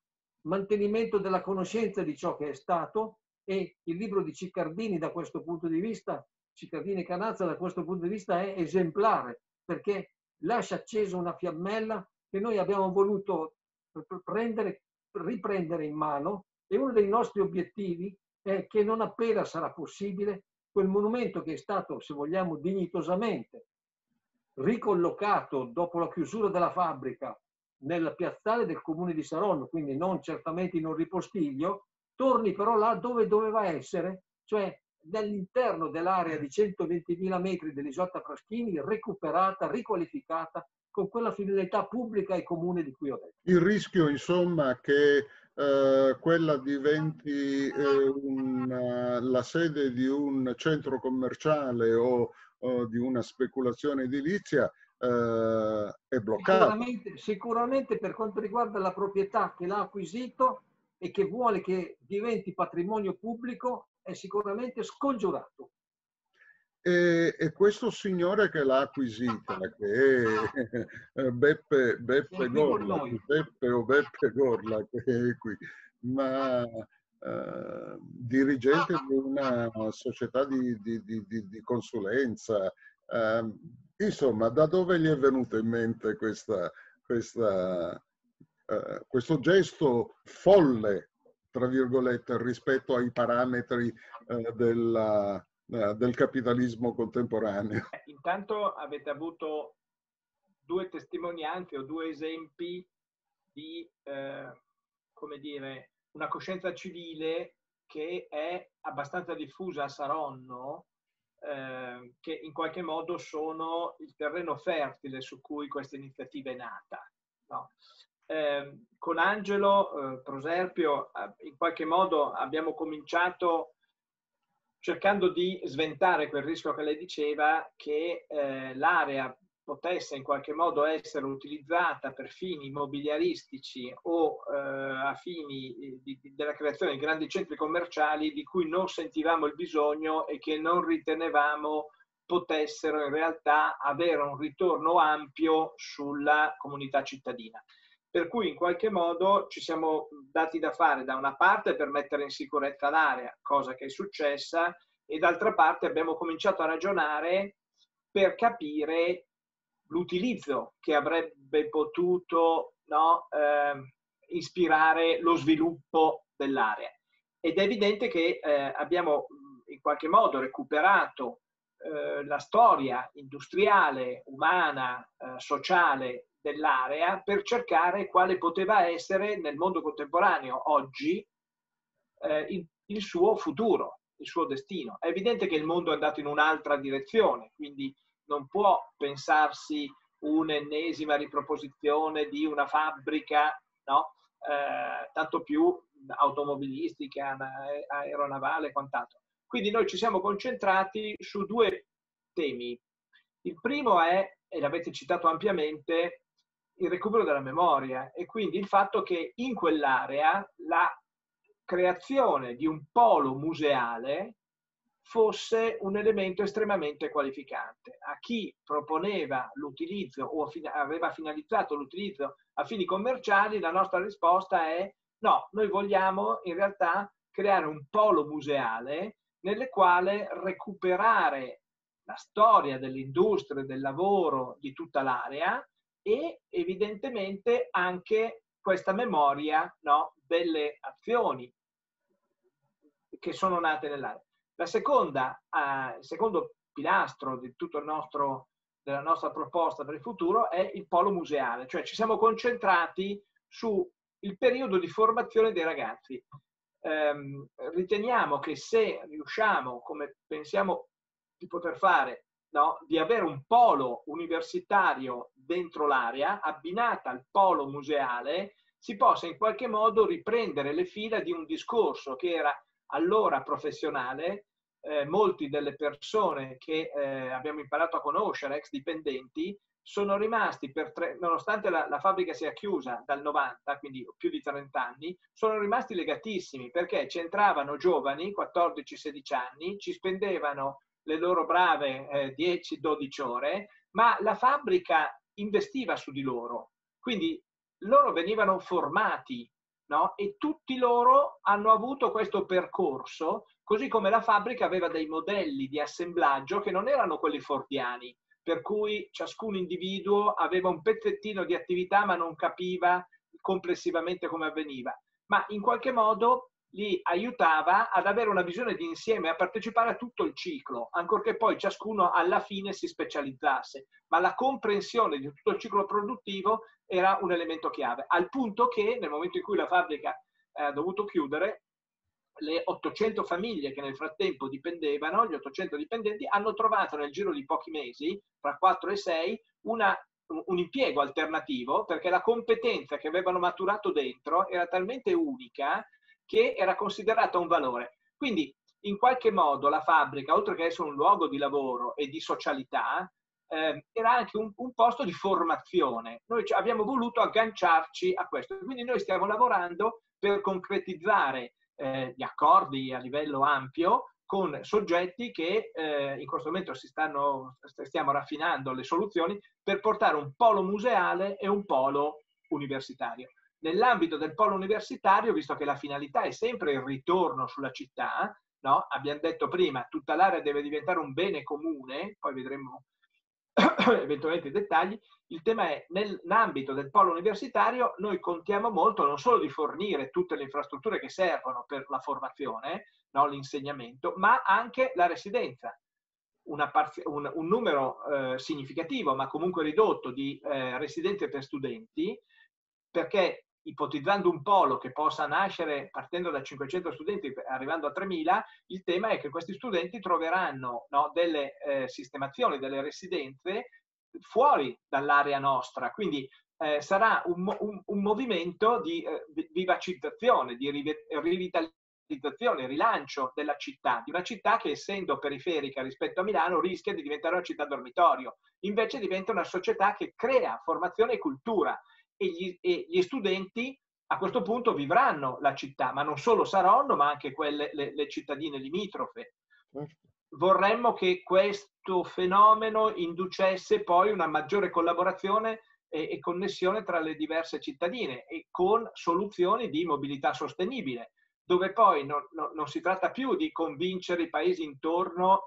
mantenimento della conoscenza di ciò che è stato, e il libro di Cicardini da questo punto di vista, Cicardini e Canazza da questo punto di vista, è esemplare, perché lascia accesa una fiammella che noi abbiamo voluto riprendere in mano, e uno dei nostri obiettivi è che non appena sarà possibile quel monumento che è stato, se vogliamo, dignitosamente ricollocato dopo la chiusura della fabbrica nel piazzale del comune di Saronno, quindi non certamente in un ripostiglio, torni però là dove doveva essere, cioè nell'interno dell'area di 120.000 metri dell'Isotta Fraschini, recuperata, riqualificata, con quella finalità pubblica e comune di cui ho detto. Il rischio, insomma, che quella diventi la sede di un centro commerciale o di una speculazione edilizia è bloccata. Sicuramente per quanto riguarda la proprietà che l'ha acquisito e che vuole che diventi patrimonio pubblico, è sicuramente scongiurato. E questo signore che l'ha acquisita, che è Beppe Gorla, che è qui, ma dirigente di una società di consulenza, insomma, da dove gli è venuto in mente questo gesto folle, tra virgolette, rispetto ai parametri del capitalismo contemporaneo? Intanto avete avuto due testimonianze o due esempi di, come dire, una coscienza civile che è abbastanza diffusa a Saronno, che in qualche modo sono il terreno fertile su cui questa iniziativa è nata, no? Con Angelo Proserpio in qualche modo abbiamo cominciato cercando di sventare quel rischio che lei diceva, che l'area potesse in qualche modo essere utilizzata per fini immobiliaristici o a fini della creazione di grandi centri commerciali di cui non sentivamo il bisogno e che non ritenevamo potessero in realtà avere un ritorno ampio sulla comunità cittadina. Per cui in qualche modo ci siamo dati da fare da una parte per mettere in sicurezza l'area, cosa che è successa, e d'altra parte abbiamo cominciato a ragionare per capire l'utilizzo che avrebbe potuto ispirare lo sviluppo dell'area. Ed è evidente che abbiamo in qualche modo recuperato la storia industriale, umana, sociale dell'area per cercare quale poteva essere nel mondo contemporaneo oggi il suo futuro, il suo destino. È evidente che il mondo è andato in un'altra direzione, quindi non può pensarsi un'ennesima riproposizione di una fabbrica, tanto più automobilistica, aeronavale e quant'altro. Quindi noi ci siamo concentrati su due temi. Il primo è, e l'avete citato ampiamente, il recupero della memoria e quindi il fatto che in quell'area la creazione di un polo museale fosse un elemento estremamente qualificante. A chi proponeva l'utilizzo o aveva finalizzato l'utilizzo a fini commerciali, la nostra risposta è no, noi vogliamo in realtà creare un polo museale nelle quale recuperare la storia dell'industria, del lavoro di tutta l'area e evidentemente anche questa memoria delle azioni che sono nate nell'area. Il secondo pilastro di tutto il nostro, della nostra proposta per il futuro è il polo museale, cioè ci siamo concentrati sul periodo di formazione dei ragazzi. Riteniamo che se riusciamo, come pensiamo di poter fare, di avere un polo universitario dentro l'area, abbinata al polo museale, si possa in qualche modo riprendere le fila di un discorso che era allora professionale. Molti delle persone che abbiamo imparato a conoscere, ex dipendenti, sono rimasti, nonostante la fabbrica sia chiusa dal 90, quindi più di 30 anni, sono rimasti legatissimi perché ci entravano giovani, 14-16 anni, ci spendevano le loro brave 10-12 ore, ma la fabbrica investiva su di loro, quindi loro venivano formati, e tutti loro hanno avuto questo percorso, così come la fabbrica aveva dei modelli di assemblaggio che non erano quelli fordiani, per cui ciascun individuo aveva un pezzettino di attività ma non capiva complessivamente come avveniva, ma in qualche modo li aiutava ad avere una visione di insieme, a partecipare a tutto il ciclo, ancorché poi ciascuno alla fine si specializzasse, ma la comprensione di tutto il ciclo produttivo era un elemento chiave, al punto che nel momento in cui la fabbrica ha dovuto chiudere, le 800 famiglie che nel frattempo dipendevano, gli 800 dipendenti, hanno trovato nel giro di pochi mesi, tra 4 e 6, un impiego alternativo, perché la competenza che avevano maturato dentro era talmente unica che era considerata un valore. Quindi in qualche modo la fabbrica, oltre che essere un luogo di lavoro e di socialità, era anche un posto di formazione. Noi abbiamo voluto agganciarci a questo. Quindi noi stiamo lavorando per concretizzare gli accordi a livello ampio con soggetti che in questo momento stiamo raffinando le soluzioni per portare un polo museale e un polo universitario. Nell'ambito del polo universitario, visto che la finalità è sempre il ritorno sulla città, abbiamo detto prima, tutta l'area deve diventare un bene comune, poi vedremo eventualmente i dettagli. Il tema è, nell'ambito del polo universitario noi contiamo molto non solo di fornire tutte le infrastrutture che servono per la formazione, l'insegnamento, ma anche la residenza. Un numero significativo, ma comunque ridotto, di residenze per studenti, perché ipotizzando un polo che possa nascere partendo da 500 studenti e arrivando a 3.000, il tema è che questi studenti troveranno delle sistemazioni, delle residenze fuori dall'area nostra, quindi sarà un movimento di vivacizzazione, di rivitalizzazione riqualificazione, rilancio della città, di una città che essendo periferica rispetto a Milano rischia di diventare una città dormitorio, invece diventa una società che crea formazione e cultura e gli studenti a questo punto vivranno la città, ma non solo Saronno, ma anche quelle, le cittadine limitrofe. Vorremmo che questo fenomeno inducesse poi una maggiore collaborazione e connessione tra le diverse cittadine e con soluzioni di mobilità sostenibile, dove poi non si tratta più di convincere i paesi intorno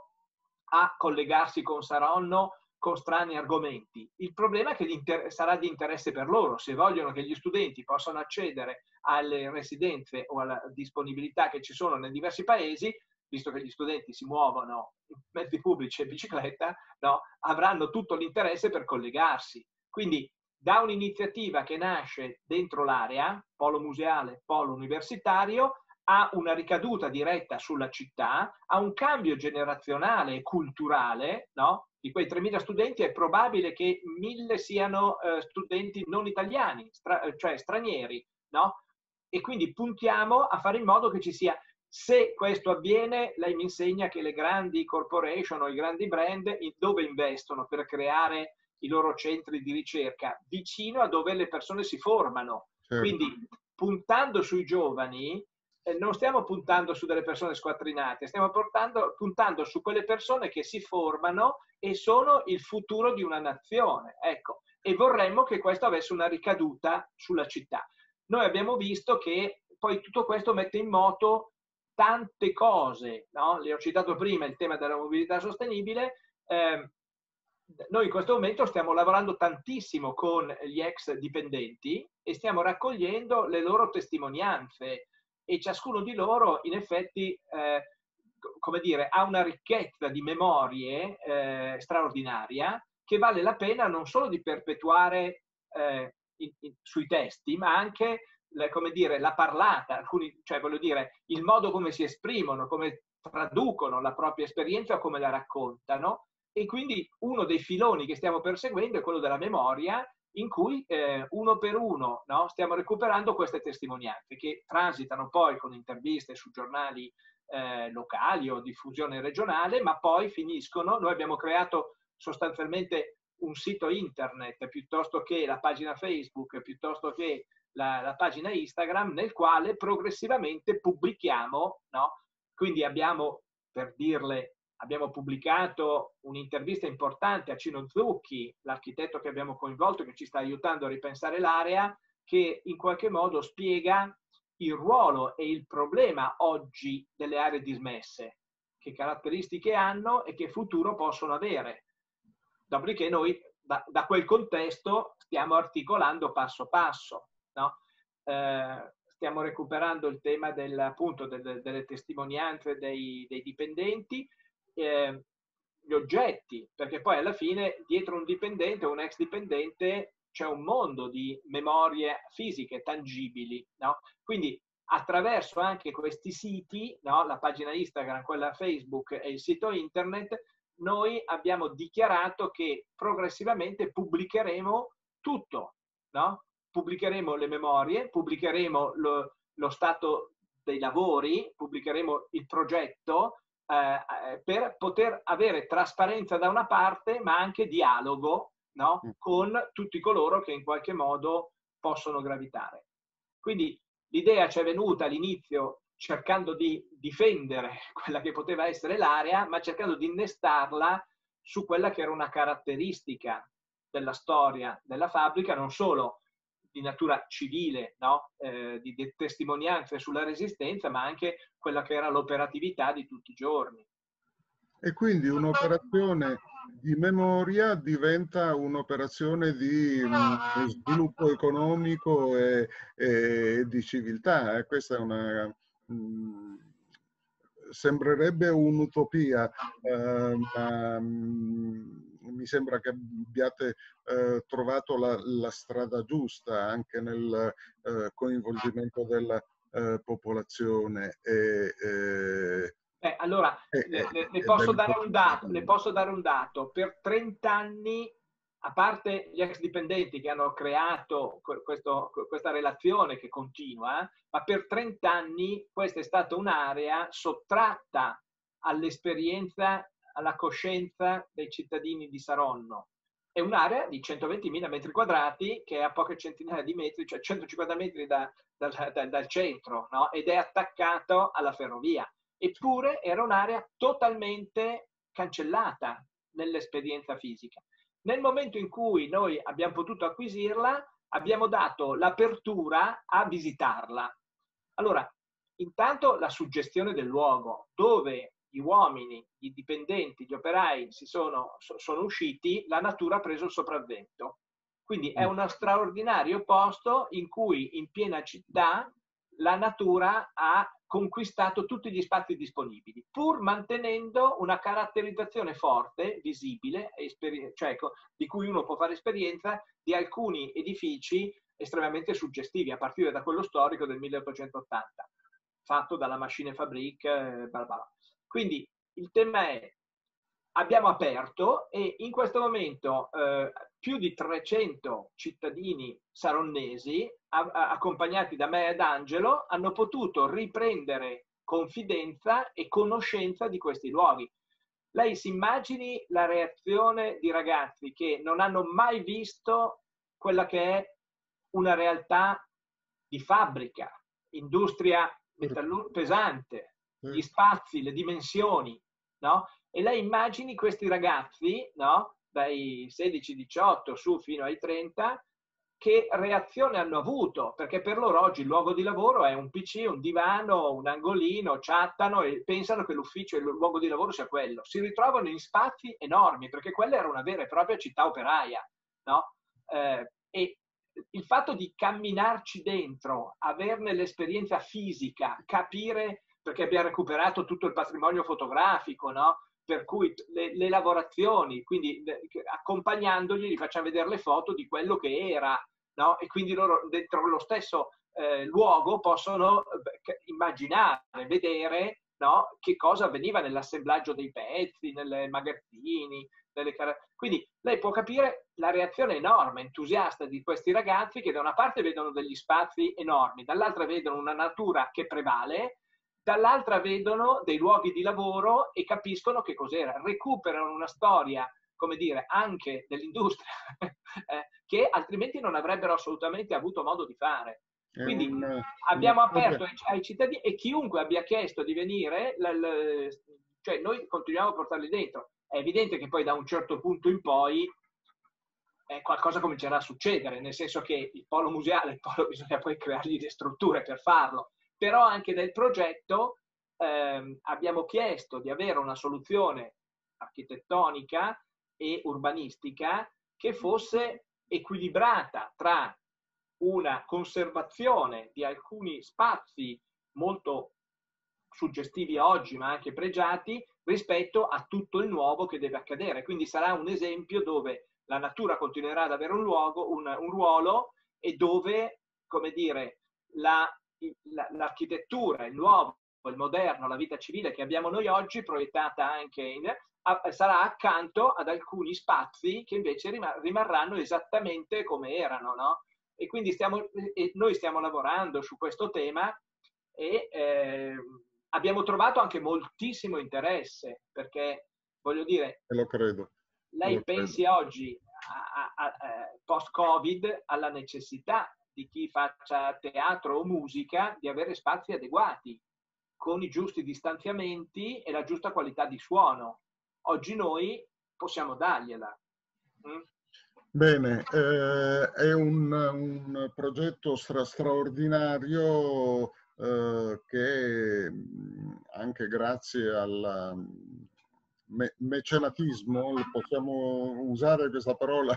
a collegarsi con Saronno con strani argomenti. Il problema è che sarà di interesse per loro. Se vogliono che gli studenti possano accedere alle residenze o alla disponibilità che ci sono nei diversi paesi, visto che gli studenti si muovono in mezzi pubblici e bicicletta, no, avranno tutto l'interesse per collegarsi. Quindi da un'iniziativa che nasce dentro l'area, polo museale, polo universitario, ha una ricaduta diretta sulla città, ha un cambio generazionale e culturale, no? Di quei 3.000 studenti è probabile che 1.000 siano studenti non italiani, cioè stranieri, no? E quindi puntiamo a fare in modo che ci sia. Se questo avviene, lei mi insegna che le grandi corporation o i grandi brand dove investono per creare i loro centri di ricerca vicino a dove le persone si formano. Certo. Quindi puntando sui giovani non stiamo puntando su delle persone squattrinate, stiamo puntando su quelle persone che si formano e sono il futuro di una nazione. Ecco, e vorremmo che questo avesse una ricaduta sulla città. Noi abbiamo visto che poi tutto questo mette in moto tante cose, no? Le ho citato prima il tema della mobilità sostenibile. Noi in questo momento stiamo lavorando tantissimo con gli ex dipendenti e stiamo raccogliendo le loro testimonianze e ciascuno di loro in effetti come dire, ha una ricchezza di memorie straordinaria che vale la pena non solo di perpetuare sui testi, ma anche come dire, la parlata, cioè voglio dire il modo come si esprimono, come traducono la propria esperienza, come la raccontano. E quindi uno dei filoni che stiamo perseguendo è quello della memoria, in cui uno per uno, no, stiamo recuperando queste testimonianze che transitano poi con interviste su giornali locali o diffusione regionale, ma poi finiscono. Noi abbiamo creato sostanzialmente un sito internet piuttosto che la pagina Facebook, piuttosto che la pagina Instagram, nel quale progressivamente pubblichiamo, no? Quindi abbiamo, per dirle, abbiamo pubblicato un'intervista importante a Cino Zucchi, l'architetto che abbiamo coinvolto, che ci sta aiutando a ripensare l'area, che in qualche modo spiega il ruolo e il problema oggi delle aree dismesse, che caratteristiche hanno e che futuro possono avere. Dopodiché noi da quel contesto stiamo articolando passo passo, no? Stiamo recuperando il tema appunto delle testimonianze dei dipendenti, gli oggetti, perché poi alla fine dietro un dipendente o un ex dipendente c'è un mondo di memorie fisiche, tangibili, no? Quindi attraverso anche questi siti, no? La pagina Instagram, quella Facebook e il sito internet, noi abbiamo dichiarato che progressivamente pubblicheremo tutto, no? Pubblicheremo le memorie, pubblicheremo lo stato dei lavori, pubblicheremo il progetto, per poter avere trasparenza da una parte, ma anche dialogo, no? Con tutti coloro che in qualche modo possono gravitare. Quindi l'idea ci è venuta all'inizio cercando di difendere quella che poteva essere l'area, ma cercando di innestarla su quella che era una caratteristica della storia della fabbrica, non solo di natura civile, no? Di testimonianze sulla resistenza, ma anche quella che era l'operatività di tutti i giorni. E quindi un'operazione di memoria diventa un'operazione di sviluppo economico e di civiltà. Questa è una... sembrerebbe un'utopia, ma... mi sembra che abbiate trovato la strada giusta anche nel coinvolgimento della popolazione. Allora, le posso dare un dato. Per 30 anni a parte gli ex dipendenti che hanno creato questa relazione che continua, ma per 30 anni questa è stata un'area sottratta all'esperienza, alla coscienza dei cittadini di Saronno. È un'area di 120.000 metri quadrati che è a poche centinaia di metri, cioè 150 metri dal centro, no? Ed è attaccato alla ferrovia. Eppure era un'area totalmente cancellata nell'esperienza fisica. Nel momento in cui noi abbiamo potuto acquisirla, abbiamo dato l'apertura a visitarla. Allora, intanto la suggestione del luogo, dove gli uomini, i dipendenti, gli operai sono usciti, la natura ha preso il sopravvento. Quindi è uno straordinario posto in cui in piena città la natura ha conquistato tutti gli spazi disponibili, pur mantenendo una caratterizzazione forte, visibile, cioè di cui uno può fare esperienza, di alcuni edifici estremamente suggestivi, a partire da quello storico del 1880, fatto dalla Machine Fabrique, bla bla. Quindi il tema è, abbiamo aperto e in questo momento più di 300 cittadini saronnesi, accompagnati da me ed Angelo, hanno potuto riprendere confidenza e conoscenza di questi luoghi. Lei si immagini la reazione di ragazzi che non hanno mai visto quella che è una realtà di fabbrica, industria pesante, gli spazi, le dimensioni, no? E lei immagini questi ragazzi, no? Dai 16-18 su fino ai 30, che reazione hanno avuto, perché per loro oggi il luogo di lavoro è un PC, un divano, un angolino, chattano e pensano che l'ufficio e il luogo di lavoro sia quello. Si ritrovano in spazi enormi, perché quella era una vera e propria città operaia, no? E il fatto di camminarci dentro, averne l'esperienza fisica, capire, perché abbiamo recuperato tutto il patrimonio fotografico, no? Per cui le lavorazioni, quindi accompagnandogli li facciamo vedere le foto di quello che era, no? E quindi loro dentro lo stesso luogo possono immaginare, vedere, no? Che cosa avveniva nell'assemblaggio dei pezzi, nei magazzini, quindi lei può capire la reazione enorme, entusiasta di questi ragazzi che da una parte vedono degli spazi enormi, dall'altra vedono una natura che prevale, dall'altra vedono dei luoghi di lavoro e capiscono che cos'era, recuperano una storia, come dire, anche dell'industria, che altrimenti non avrebbero assolutamente avuto modo di fare. Quindi abbiamo aperto ai cittadini e chiunque abbia chiesto di venire, cioè noi continuiamo a portarli dentro. È evidente che poi da un certo punto in poi qualcosa comincerà a succedere, nel senso che il polo museale, bisogna poi creargli le strutture per farlo. Però anche nel progetto abbiamo chiesto di avere una soluzione architettonica e urbanistica che fosse equilibrata tra una conservazione di alcuni spazi molto suggestivi oggi, ma anche pregiati, rispetto a tutto il nuovo che deve accadere. Quindi sarà un esempio dove la natura continuerà ad avere un ruolo e dove, come dire, l'architettura, il nuovo, il moderno, la vita civile che abbiamo noi oggi, proiettata anche sarà accanto ad alcuni spazi che invece rimarranno esattamente come erano, no? E quindi noi stiamo lavorando su questo tema e abbiamo trovato anche moltissimo interesse, perché voglio dire, lo credo. Lei pensi oggi post-Covid alla necessità di chi faccia teatro o musica di avere spazi adeguati con i giusti distanziamenti e la giusta qualità di suono. Oggi noi possiamo dargliela. Bene, è un progetto straordinario che anche grazie al mecenatismo, possiamo usare questa parola,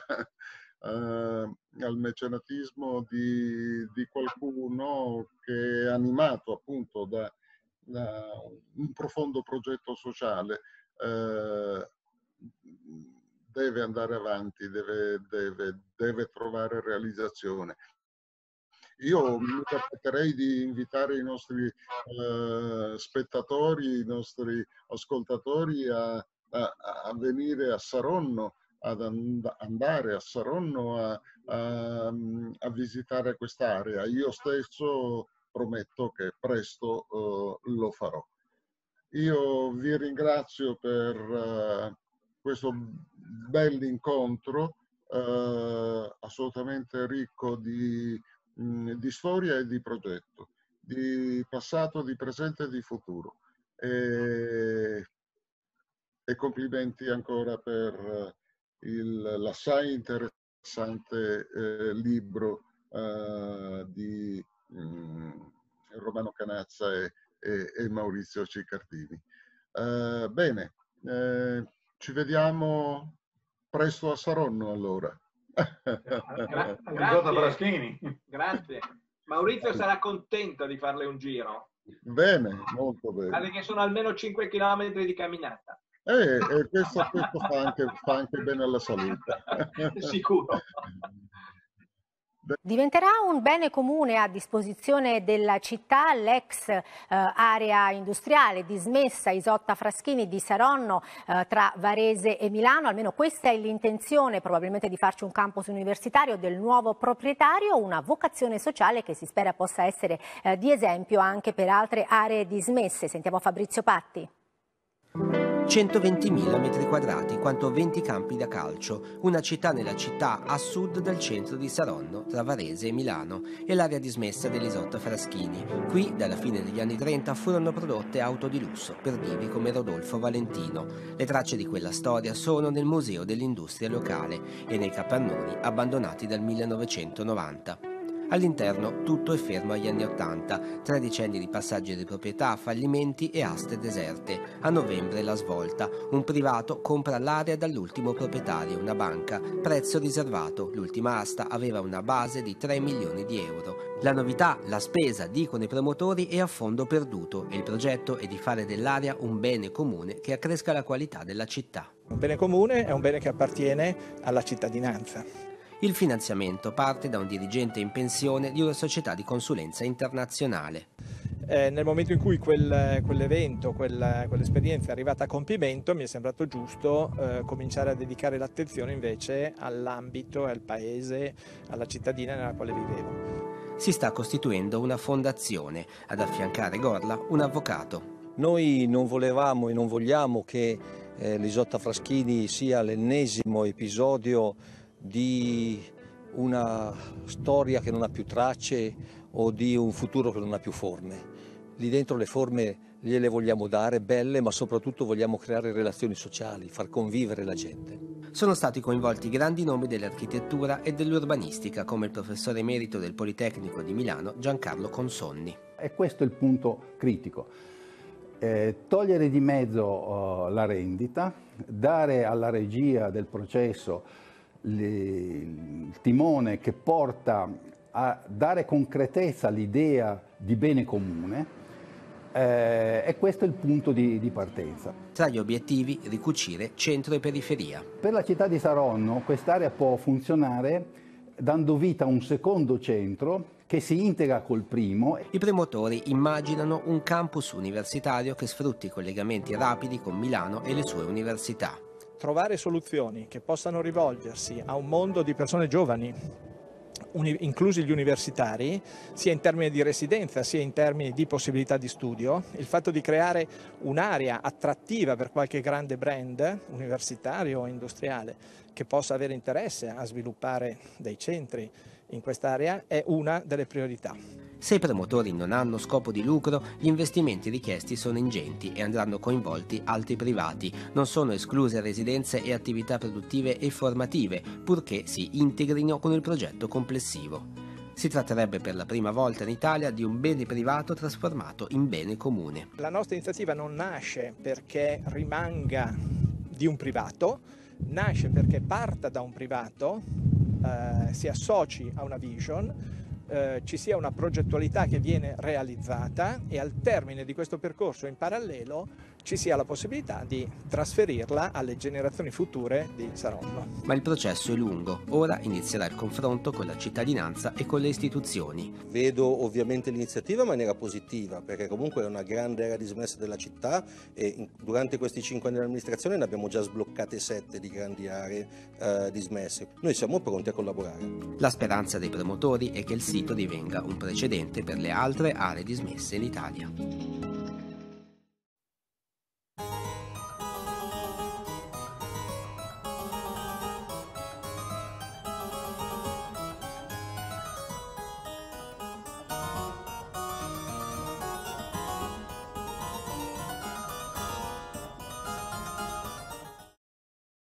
al mecenatismo di qualcuno che è animato appunto da un profondo progetto sociale, deve andare avanti, deve trovare realizzazione. Io mi permetterei di invitare i nostri spettatori, i nostri ascoltatori a venire a Saronno ad andare a Saronno a visitare quest'area. Io stesso prometto che presto lo farò. Io vi ringrazio per questo bell'incontro assolutamente ricco di storia e di progetto, di passato, di presente e di futuro. E complimenti ancora per l'assai interessante libro di Romano Canazza e Maurizio Cicardini. Bene, ci vediamo presto a Saronno allora. Isotta Fraschini. Grazie. Maurizio sarà contento di farle un giro. Bene, molto bene. Guarda che sono almeno 5 km di camminata. E questo fa anche bene alla salute. Sicuro. Diventerà un bene comune a disposizione della città l'ex area industriale dismessa Isotta Fraschini di Saronno tra Varese e Milano. Almeno questa è l'intenzione, probabilmente di farci un campus universitario del nuovo proprietario, una vocazione sociale che si spera possa essere di esempio anche per altre aree dismesse. Sentiamo Fabrizio Patti. 120.000 metri quadrati, quanto 20 campi da calcio, una città nella città a sud del centro di Saronno, tra Varese e Milano, e l'area dismessa dell'Isotta Fraschini. Qui, dalla fine degli anni 30, furono prodotte auto di lusso per divi come Rodolfo Valentino. Le tracce di quella storia sono nel Museo dell'Industria Locale e nei capannoni abbandonati dal 1990. All'interno tutto è fermo agli anni 80, 3 decenni di passaggi di proprietà, fallimenti e aste deserte. A novembre la svolta, un privato compra l'area dall'ultimo proprietario, una banca, prezzo riservato, l'ultima asta aveva una base di 3 milioni di euro. La novità, la spesa, dicono i promotori, è a fondo perduto e il progetto è di fare dell'area un bene comune che accresca la qualità della città. Un bene comune è un bene che appartiene alla cittadinanza. Il finanziamento parte da un dirigente in pensione di una società di consulenza internazionale. Nel momento in cui quell'evento, quell'esperienza è arrivata a compimento, mi è sembrato giusto cominciare a dedicare l'attenzione invece all'ambito, al paese, alla cittadina nella quale vivevo. Si sta costituendo una fondazione, ad affiancare Gorla un avvocato. Noi non volevamo e non vogliamo che l'Isotta Fraschini sia l'ennesimo episodio di una storia che non ha più tracce o di un futuro che non ha più forme. Lì dentro le forme gliele vogliamo dare, belle, ma soprattutto vogliamo creare relazioni sociali, far convivere la gente. Sono stati coinvolti grandi nomi dell'architettura e dell'urbanistica, come il professore emerito del Politecnico di Milano Giancarlo Consonni. E questo è il punto critico. Togliere di mezzo la rendita, dare alla regia del processo il timone che porta a dare concretezza all'idea di bene comune, e questo è il punto di partenza. Tra gli obiettivi, ricucire centro e periferia. Per la città di Saronno quest'area può funzionare dando vita a un secondo centro che si integra col primo. I promotori immaginano un campus universitario che sfrutti i collegamenti rapidi con Milano e le sue università. Trovare soluzioni che possano rivolgersi a un mondo di persone giovani, inclusi gli universitari, sia in termini di residenza, sia in termini di possibilità di studio. Il fatto di creare un'area attrattiva per qualche grande brand universitario o industriale che possa avere interesse a sviluppare dei centri in quest'area è una delle priorità. Se i promotori non hanno scopo di lucro, gli investimenti richiesti sono ingenti e andranno coinvolti altri privati. Non sono escluse residenze e attività produttive e formative, purché si integrino con il progetto complessivo. Si tratterebbe per la prima volta in Italia di un bene privato trasformato in bene comune. La nostra iniziativa non nasce perché rimanga di un privato, nasce perché parta da un privato, si associ a una vision, ci sia una progettualità che viene realizzata e al termine di questo percorso in parallelo ci sia la possibilità di trasferirla alle generazioni future di Saronno. Ma il processo è lungo, ora inizierà il confronto con la cittadinanza e con le istituzioni. Vedo ovviamente l'iniziativa in maniera positiva, perché comunque è una grande era dismessa della città e durante questi 5 anni dell'amministrazione ne abbiamo già sbloccate 7 di grandi aree dismesse. Noi siamo pronti a collaborare. La speranza dei promotori è che il sito divenga un precedente per le altre aree dismesse in Italia.